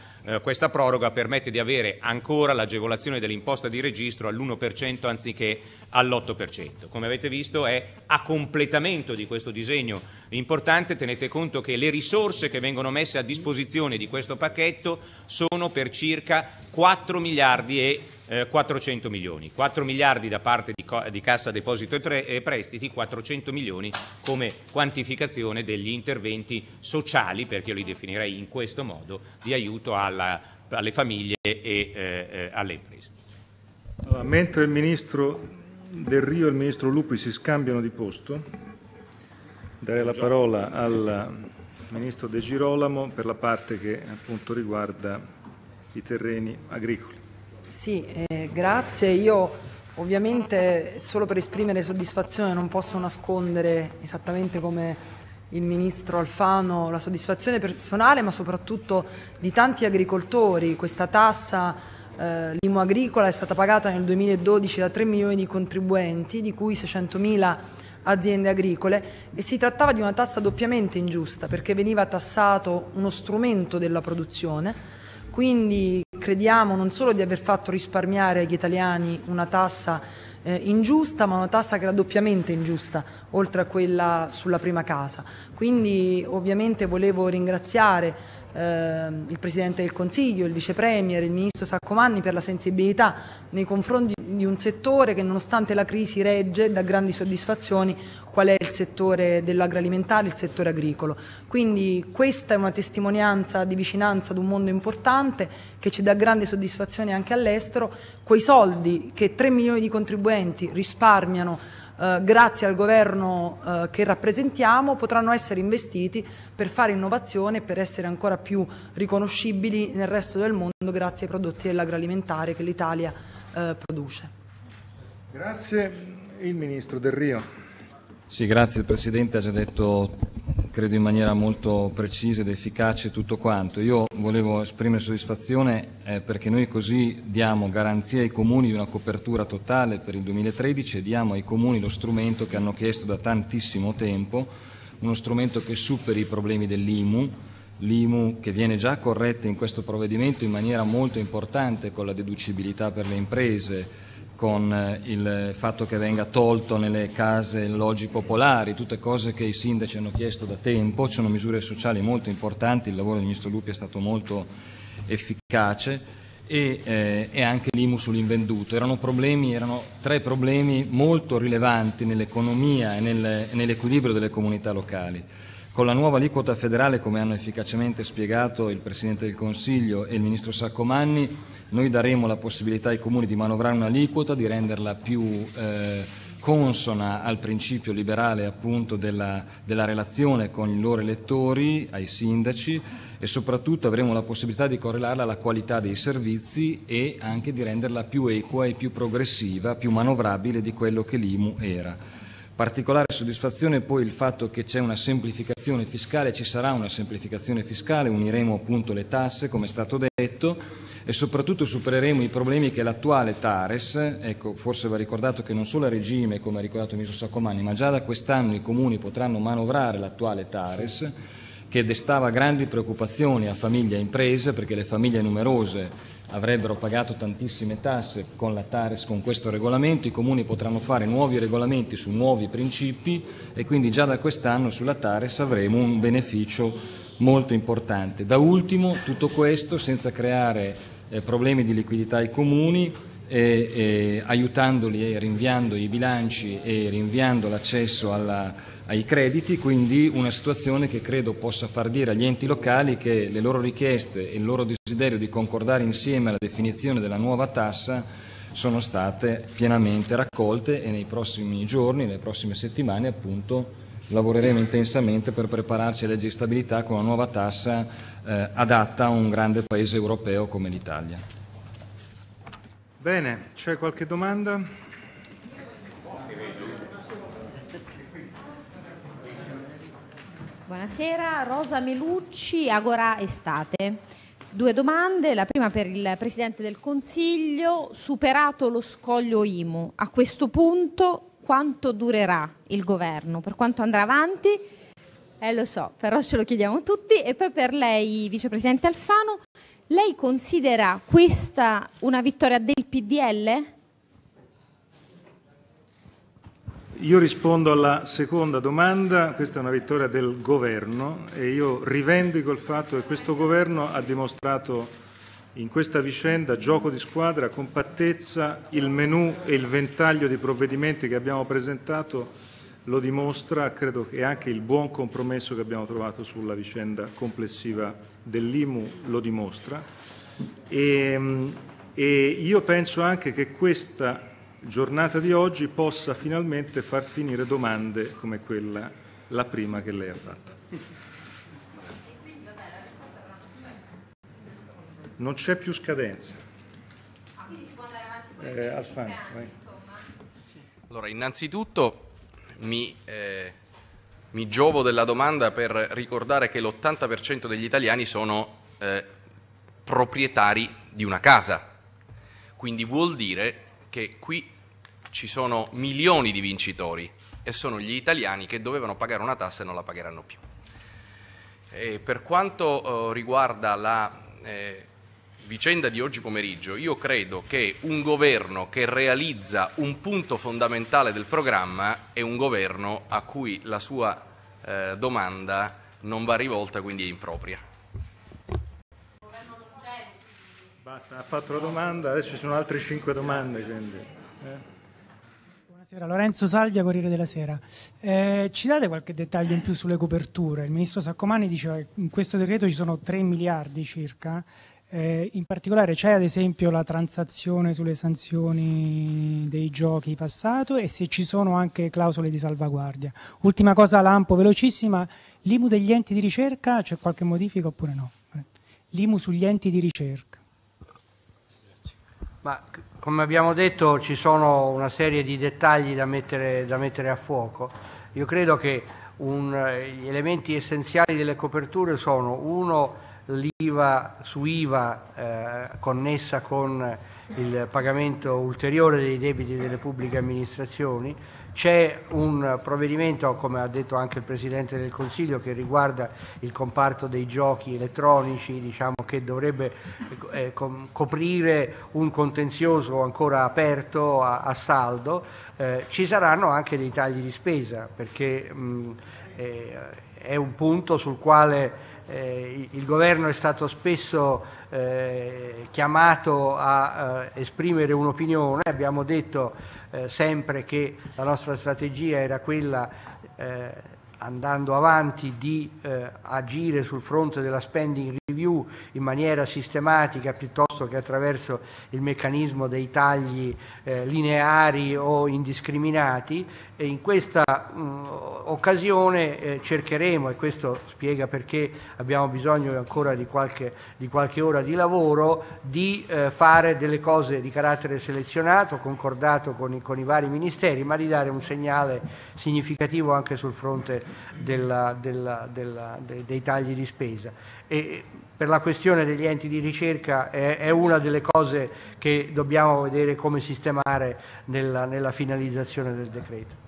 Questa proroga permette di avere ancora l'agevolazione dell'imposta di registro all'1% anziché all'8%. Come avete visto, è a completamento di questo disegno importante. Tenete conto che le risorse che vengono messe a disposizione di questo pacchetto sono per circa 4 miliardi e 400 milioni, 4 miliardi da parte di Cassa Deposito e Prestiti, 400 milioni come quantificazione degli interventi sociali, perché io li definirei in questo modo, di aiuto alle famiglie e alle imprese. Allora, mentre il Ministro Delrio e il Ministro Lupi si scambiano di posto, darei la parola al Ministro De Girolamo per la parte che appunto riguarda i terreni agricoli. Sì, grazie. Io ovviamente solo per esprimere soddisfazione non posso nascondere, esattamente come il Ministro Alfano, la soddisfazione personale ma soprattutto di tanti agricoltori. Questa tassa, l'IMU agricola, è stata pagata nel 2012 da 3 milioni di contribuenti, di cui 600.000 aziende agricole, e si trattava di una tassa doppiamente ingiusta perché veniva tassato uno strumento della produzione. Quindi crediamo non solo di aver fatto risparmiare agli italiani una tassa ingiusta, ma una tassa che era doppiamente ingiusta, oltre a quella sulla prima casa. Quindi ovviamente volevo ringraziare il Presidente del Consiglio, il Vice Premier, il Ministro Saccomanni per la sensibilità nei confronti di un settore che nonostante la crisi regge, dà grandi soddisfazioni, qual è il settore dell'agroalimentare, il settore agricolo. Quindi questa è una testimonianza di vicinanza ad un mondo importante che ci dà grande soddisfazione anche all'estero. Quei soldi che 3 milioni di contribuenti risparmiano grazie al governo che rappresentiamo potranno essere investiti per fare innovazione e per essere ancora più riconoscibili nel resto del mondo grazie ai prodotti dell'agroalimentare che l'Italia produce. Grazie. Il Ministro Delrio. Sì, grazie. Il Presidente ha già detto, credo in maniera molto precisa ed efficace, tutto quanto. Io volevo esprimere soddisfazione perché noi così diamo garanzia ai comuni di una copertura totale per il 2013 e diamo ai comuni lo strumento che hanno chiesto da tantissimo tempo, uno strumento che superi i problemi dell'IMU, l'IMU che viene già corretta in questo provvedimento in maniera molto importante con la deducibilità per le imprese, con il fatto che venga tolto nelle case alloggi popolari, tutte cose che i sindaci hanno chiesto da tempo. Ci sono misure sociali molto importanti, il lavoro del Ministro Lupi è stato molto efficace e anche l'IMU sull'invenduto. Erano tre problemi molto rilevanti nell'economia e nell'equilibrio delle comunità locali. Con la nuova aliquota federale, come hanno efficacemente spiegato il Presidente del Consiglio e il Ministro Saccomanni, noi daremo la possibilità ai comuni di manovrare un'aliquota, di renderla più consona al principio liberale, appunto, della relazione con i loro elettori, ai sindaci, e soprattutto avremo la possibilità di correlarla alla qualità dei servizi e anche di renderla più equa e più progressiva, più manovrabile di quello che l'IMU era. Particolare soddisfazione poi il fatto che c'è una semplificazione fiscale, ci sarà una semplificazione fiscale, uniremo appunto le tasse, come è stato detto, e soprattutto supereremo i problemi che l'attuale TARES, ecco, forse va ricordato che non solo a regime, come ha ricordato il Ministro Saccomanni, ma già da quest'anno i comuni potranno manovrare l'attuale TARES, che destava grandi preoccupazioni a famiglie e imprese, perché le famiglie numerose avrebbero pagato tantissime tasse con la TARES. Con questo regolamento i comuni potranno fare nuovi regolamenti su nuovi principi e quindi già da quest'anno sulla TARES avremo un beneficio molto importante. Da ultimo, tutto questo senza creare problemi di liquidità ai comuni, aiutandoli e rinviando i bilanci e rinviando l'accesso ai crediti, quindi una situazione che credo possa far dire agli enti locali che le loro richieste e il loro desiderio di concordare insieme alla definizione della nuova tassa sono state pienamente raccolte, e nei prossimi giorni, nelle prossime settimane, appunto, lavoreremo intensamente per prepararci alle leggi di stabilità con una nuova tassa adatta a un grande paese europeo come l'Italia. Bene, c'è qualche domanda? Buonasera, Rosa Melucci, Agora Estate. Due domande, la prima per il Presidente del Consiglio: superato lo scoglio IMU, a questo punto quanto durerà il Governo? Per quanto andrà avanti? Lo so, però ce lo chiediamo tutti. E poi per lei, Vicepresidente Alfano, lei considera questa una vittoria del PDL? Io rispondo alla seconda domanda: questa è una vittoria del governo, e io rivendico il fatto che questo governo ha dimostrato in questa vicenda gioco di squadra, compattezza. Il menù e il ventaglio di provvedimenti che abbiamo presentato lo dimostra, credo che anche il buon compromesso che abbiamo trovato sulla vicenda complessiva dell'IMU lo dimostra, e io penso anche che questa giornata di oggi possa finalmente far finire domande come quella, la prima che lei ha fatto. Non c'è più scadenza. Alfano, vai. Allora, innanzitutto mi giovo della domanda per ricordare che l'80% degli italiani sono proprietari di una casa, quindi vuol dire che qui ci sono milioni di vincitori e sono gli italiani che dovevano pagare una tassa e non la pagheranno più. E per quanto riguarda la vicenda di oggi pomeriggio, io credo che un governo che realizza un punto fondamentale del programma è un governo a cui la sua domanda non va rivolta, quindi è impropria. Basta, ha fatto la domanda, adesso ci sono altre 5 domande. Quindi, Buonasera, Lorenzo Salvia, Corriere della Sera. Ci date qualche dettaglio in più sulle coperture? Il Ministro Saccomanni diceva che in questo decreto ci sono 3 miliardi circa. In particolare c'è ad esempio la transazione sulle sanzioni dei giochi passato, e se ci sono anche clausole di salvaguardia. Ultima cosa, lampo, velocissima: l'IMU degli enti di ricerca, c'è qualche modifica oppure no? L'IMU sugli enti di ricerca. Ma come abbiamo detto ci sono una serie di dettagli da mettere a fuoco. Io credo che gli elementi essenziali delle coperture sono: uno, l'IVA su IVA connessa con il pagamento ulteriore dei debiti delle pubbliche amministrazioni. C'è un provvedimento, come ha detto anche il Presidente del Consiglio, che riguarda il comparto dei giochi elettronici, diciamo, che dovrebbe coprire un contenzioso ancora aperto a saldo. Ci saranno anche dei tagli di spesa, perché è un punto sul quale il Governo è stato spesso chiamato a esprimere un'opinione. Abbiamo detto sempre che la nostra strategia era quella, andando avanti, di agire sul fronte della spending review in maniera sistematica piuttosto che attraverso il meccanismo dei tagli lineari o indiscriminati, e in questa occasione cercheremo, e questo spiega perché abbiamo bisogno ancora di qualche ora di lavoro, di fare delle cose di carattere selezionato, concordato con i vari ministeri, ma di dare un segnale significativo anche sul fronte dei tagli di spesa. E per la questione degli enti di ricerca è una delle cose che dobbiamo vedere come sistemare nella finalizzazione del decreto.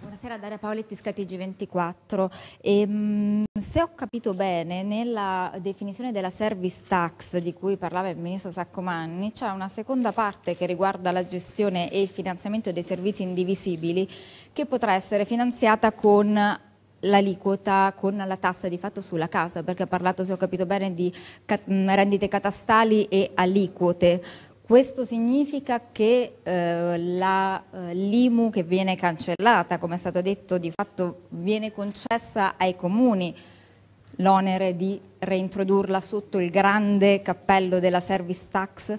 Buonasera, Dara Paoli, TG24. Se ho capito bene, nella definizione della service tax di cui parlava il ministro Saccomanni, c'è una seconda parte che riguarda la gestione e il finanziamento dei servizi indivisibili, che potrà essere finanziata con l'aliquota, con la tassa di fatto sulla casa, perché ha parlato, se ho capito bene, di rendite catastali e aliquote. Questo significa che l'IMU che viene cancellata, come è stato detto, di fatto viene concessa ai comuni l'onere di reintrodurla sotto il grande cappello della service tax?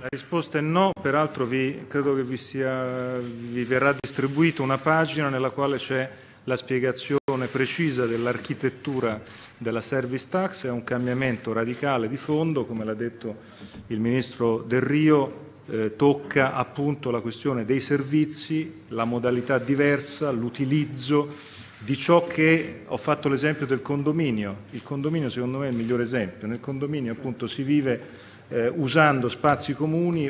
La risposta è no, peraltro credo che vi verrà distribuita una pagina nella quale c'è la spiegazione precisa dell'architettura della service tax. È un cambiamento radicale di fondo, come l'ha detto il Ministro Delrio, tocca appunto la questione dei servizi, la modalità diversa, l'utilizzo di ciò che ho fatto l'esempio del condominio. Il condominio secondo me è il miglior esempio. Nel condominio appunto si vive usando spazi comuni,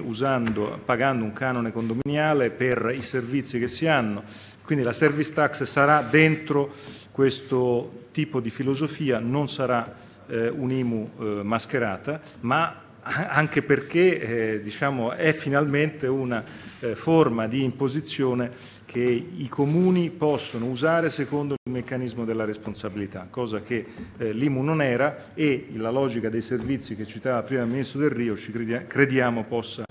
pagando un canone condominiale per i servizi che si hanno. Quindi la service tax sarà dentro questo tipo di filosofia, non sarà un'IMU mascherata, ma anche perché diciamo, è finalmente una forma di imposizione che i comuni possono usare secondo il meccanismo della responsabilità, cosa che l'IMU non era, e la logica dei servizi che citava prima il Ministro Delrio ci crediamo possa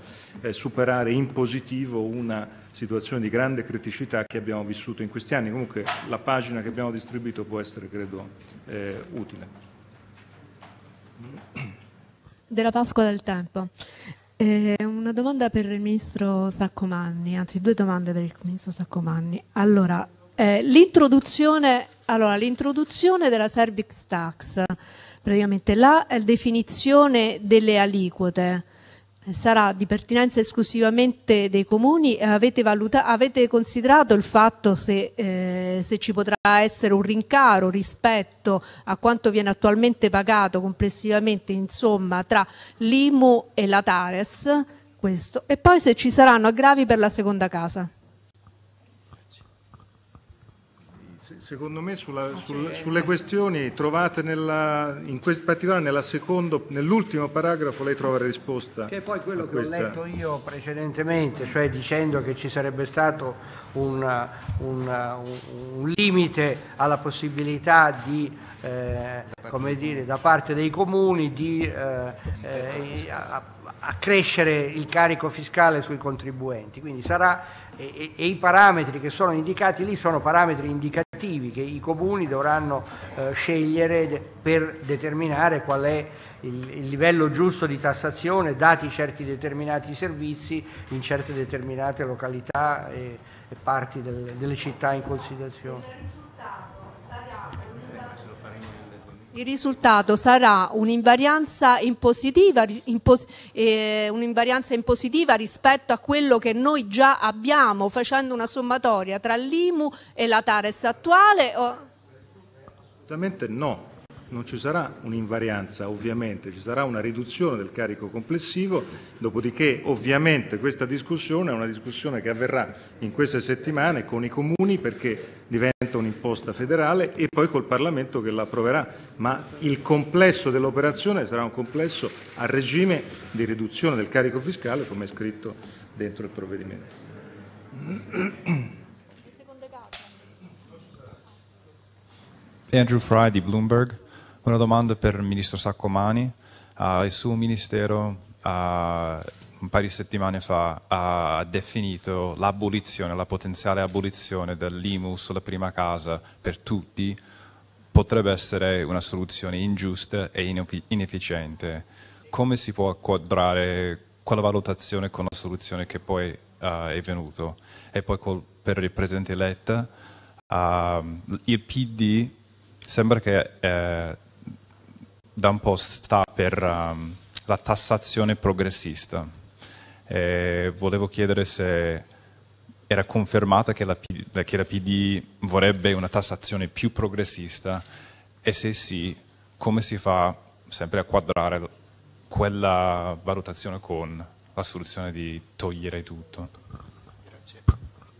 superare in positivo una situazione di grande criticità che abbiamo vissuto in questi anni. Comunque la pagina che abbiamo distribuito può essere, credo, utile. Della Pasqua del Tempo. Una domanda per il Ministro Saccomanni, anzi due domande per il Ministro Saccomanni. Allora, l'introduzione della service tax, praticamente la definizione delle aliquote sarà di pertinenza esclusivamente dei comuni. Avete considerato il fatto se ci potrà essere un rincaro rispetto a quanto viene attualmente pagato complessivamente, insomma, tra l'IMU e la Tares, questo, e poi se ci saranno aggravi per la seconda casa? Secondo me sulle questioni trovate nell'ultimo paragrafo lei trova la risposta. Che è poi quello che ho letto io precedentemente, cioè dicendo che ci sarebbe stato un limite alla possibilità di, come dire, da parte dei comuni di accrescere il carico fiscale sui contribuenti. Quindi sarà, e i parametri che sono indicati lì sono parametri indicativi che i comuni dovranno scegliere per determinare qual è il livello giusto di tassazione dati certi determinati servizi in certe determinate località e parti delle città in considerazione. Il risultato sarà un'invarianza impositiva, rispetto a quello che noi già abbiamo, facendo una sommatoria tra l'IMU e la Tares attuale? Assolutamente no, non ci sarà un'invarianza, ovviamente, ci sarà una riduzione del carico complessivo, dopodiché ovviamente questa discussione è una discussione che avverrà in queste settimane con i comuni, perché diventa un'imposta federale, e poi col Parlamento che la approverà, ma il complesso dell'operazione sarà un complesso a regime di riduzione del carico fiscale, come è scritto dentro il provvedimento. Andrew Fry di Bloomberg. Una domanda per il ministro Saccomanni. Il suo ministero un paio di settimane fa ha definito l'abolizione, la potenziale abolizione dell'IMU sulla prima casa per tutti potrebbe essere una soluzione ingiusta e inefficiente. Come si può quadrare quella valutazione con la soluzione che poi è venuta? E poi per il presidente Letta, il PD sembra che da un po' sta per la tassazione progressista. Volevo chiedere se era confermata che la PD vorrebbe una tassazione più progressista e se sì, come si fa sempre a quadrare quella valutazione con la soluzione di togliere tutto? Grazie.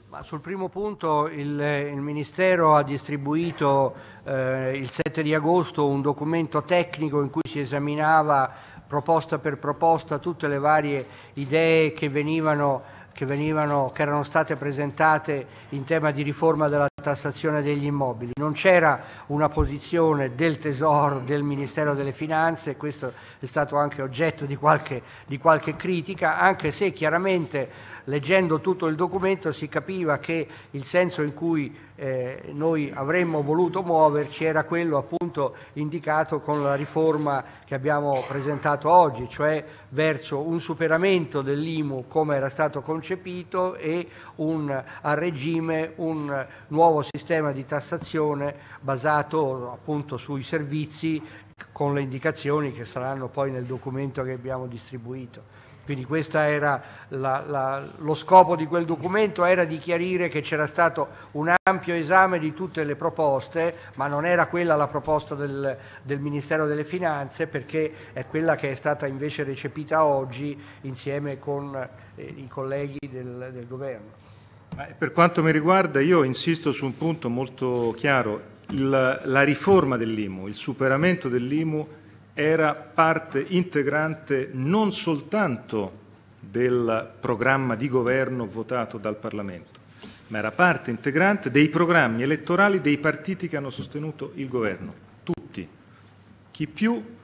Ma sul primo punto il Ministero ha distribuito il 7 di agosto un documento tecnico in cui si esaminava proposta per proposta tutte le varie idee che erano state presentate in tema di riforma della tassazione degli immobili. Non c'era una posizione del Tesoro, del Ministero delle Finanze, questo è stato anche oggetto di qualche critica, anche se chiaramente leggendo tutto il documento si capiva che il senso in cui noi avremmo voluto muoverci era quello appunto indicato con la riforma che abbiamo presentato oggi, cioè verso un superamento dell'IMU come era stato concepito e a regime un nuovo sistema di tassazione basato appunto sui servizi con le indicazioni che saranno poi nel documento che abbiamo distribuito. Quindi questo era lo scopo di quel documento, era di chiarire che c'era stato un ampio esame di tutte le proposte, ma non era quella la proposta del Ministero delle Finanze, perché è quella che è stata invece recepita oggi insieme con i colleghi del Governo. Per quanto mi riguarda io insisto su un punto molto chiaro, la riforma dell'IMU, il superamento dell'IMU era parte integrante non soltanto del programma di governo votato dal Parlamento, ma era parte integrante dei programmi elettorali dei partiti che hanno sostenuto il governo, tutti, chi più,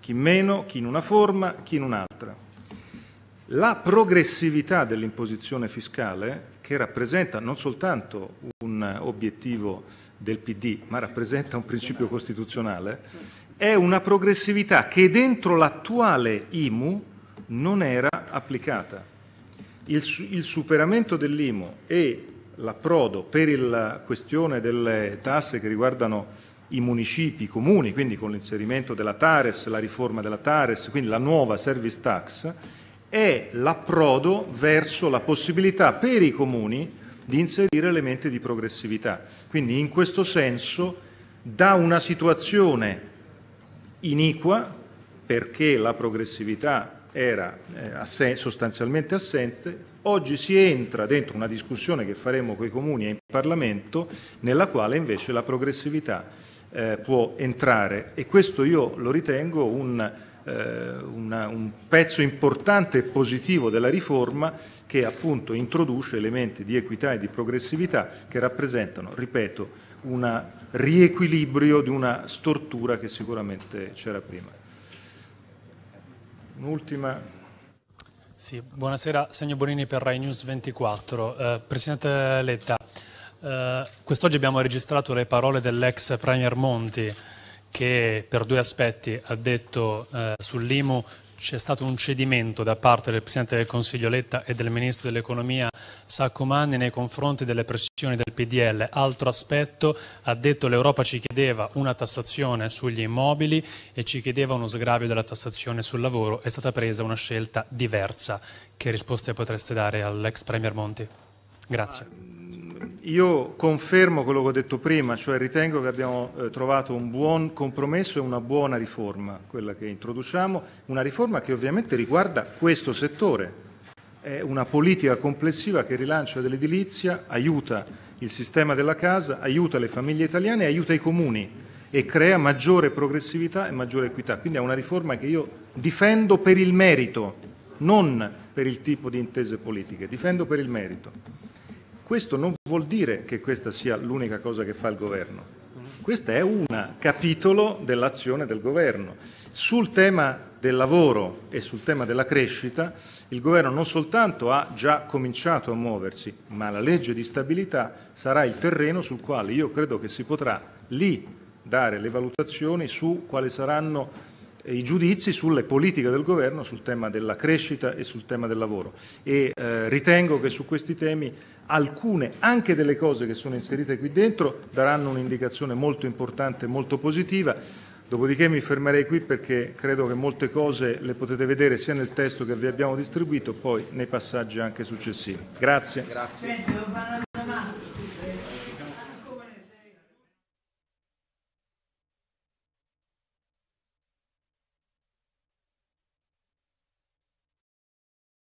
chi meno, chi in una forma, chi in un'altra. La progressività dell'imposizione fiscale, che rappresenta non soltanto un obiettivo del PD, ma rappresenta un principio costituzionale, è una progressività che dentro l'attuale IMU non era applicata. Il superamento dell'IMU e l'approdo per la questione delle tasse che riguardano i municipi, i comuni, quindi con l'inserimento della TARES, la riforma della TARES, quindi la nuova service tax, è l'approdo verso la possibilità per i comuni di inserire elementi di progressività. Quindi in questo senso da una situazione iniqua, perché la progressività era sostanzialmente assente, oggi si entra dentro una discussione che faremo con i comuni e in Parlamento, nella quale invece la progressività può entrare, e questo io lo ritengo un pezzo importante e positivo della riforma, che appunto introduce elementi di equità e di progressività che rappresentano, ripeto, un riequilibrio di una stortura che sicuramente c'era prima. Un'ultima. Sì, buonasera, Sergio Bonini per Rai News 24. Presidente Letta, quest'oggi abbiamo registrato le parole dell'ex Premier Monti, che per due aspetti ha detto sull'IMU c'è stato un cedimento da parte del Presidente del Consiglio Letta e del Ministro dell'Economia Saccomanni nei confronti delle pressioni del PDL. Altro aspetto, ha detto l'Europa ci chiedeva una tassazione sugli immobili e ci chiedeva uno sgravio della tassazione sul lavoro. È stata presa una scelta diversa. Che risposte potreste dare all'ex Premier Monti? Grazie. Io confermo quello che ho detto prima, cioè ritengo che abbiamo trovato un buon compromesso e una buona riforma, quella che introduciamo, una riforma che ovviamente riguarda questo settore, è una politica complessiva che rilancia dell'edilizia, aiuta il sistema della casa, aiuta le famiglie italiane, aiuta i comuni e crea maggiore progressività e maggiore equità, quindi è una riforma che io difendo per il merito, non per il tipo di intese politiche, difendo per il merito. Questo non vuol dire che questa sia l'unica cosa che fa il governo. Questo è un capitolo dell'azione del Governo. Sul tema del lavoro e sul tema della crescita, il Governo non soltanto ha già cominciato a muoversi, ma la legge di stabilità sarà il terreno sul quale io credo che si potrà lì dare le valutazioni su quali saranno i giudizi sulle politiche del Governo sul tema della crescita e sul tema del lavoro. E ritengo che su questi temi alcune, anche delle cose che sono inserite qui dentro, daranno un'indicazione molto importante, molto positiva. Dopodiché mi fermerei qui perché credo che molte cose le potete vedere sia nel testo che vi abbiamo distribuito, poi nei passaggi anche successivi. Grazie.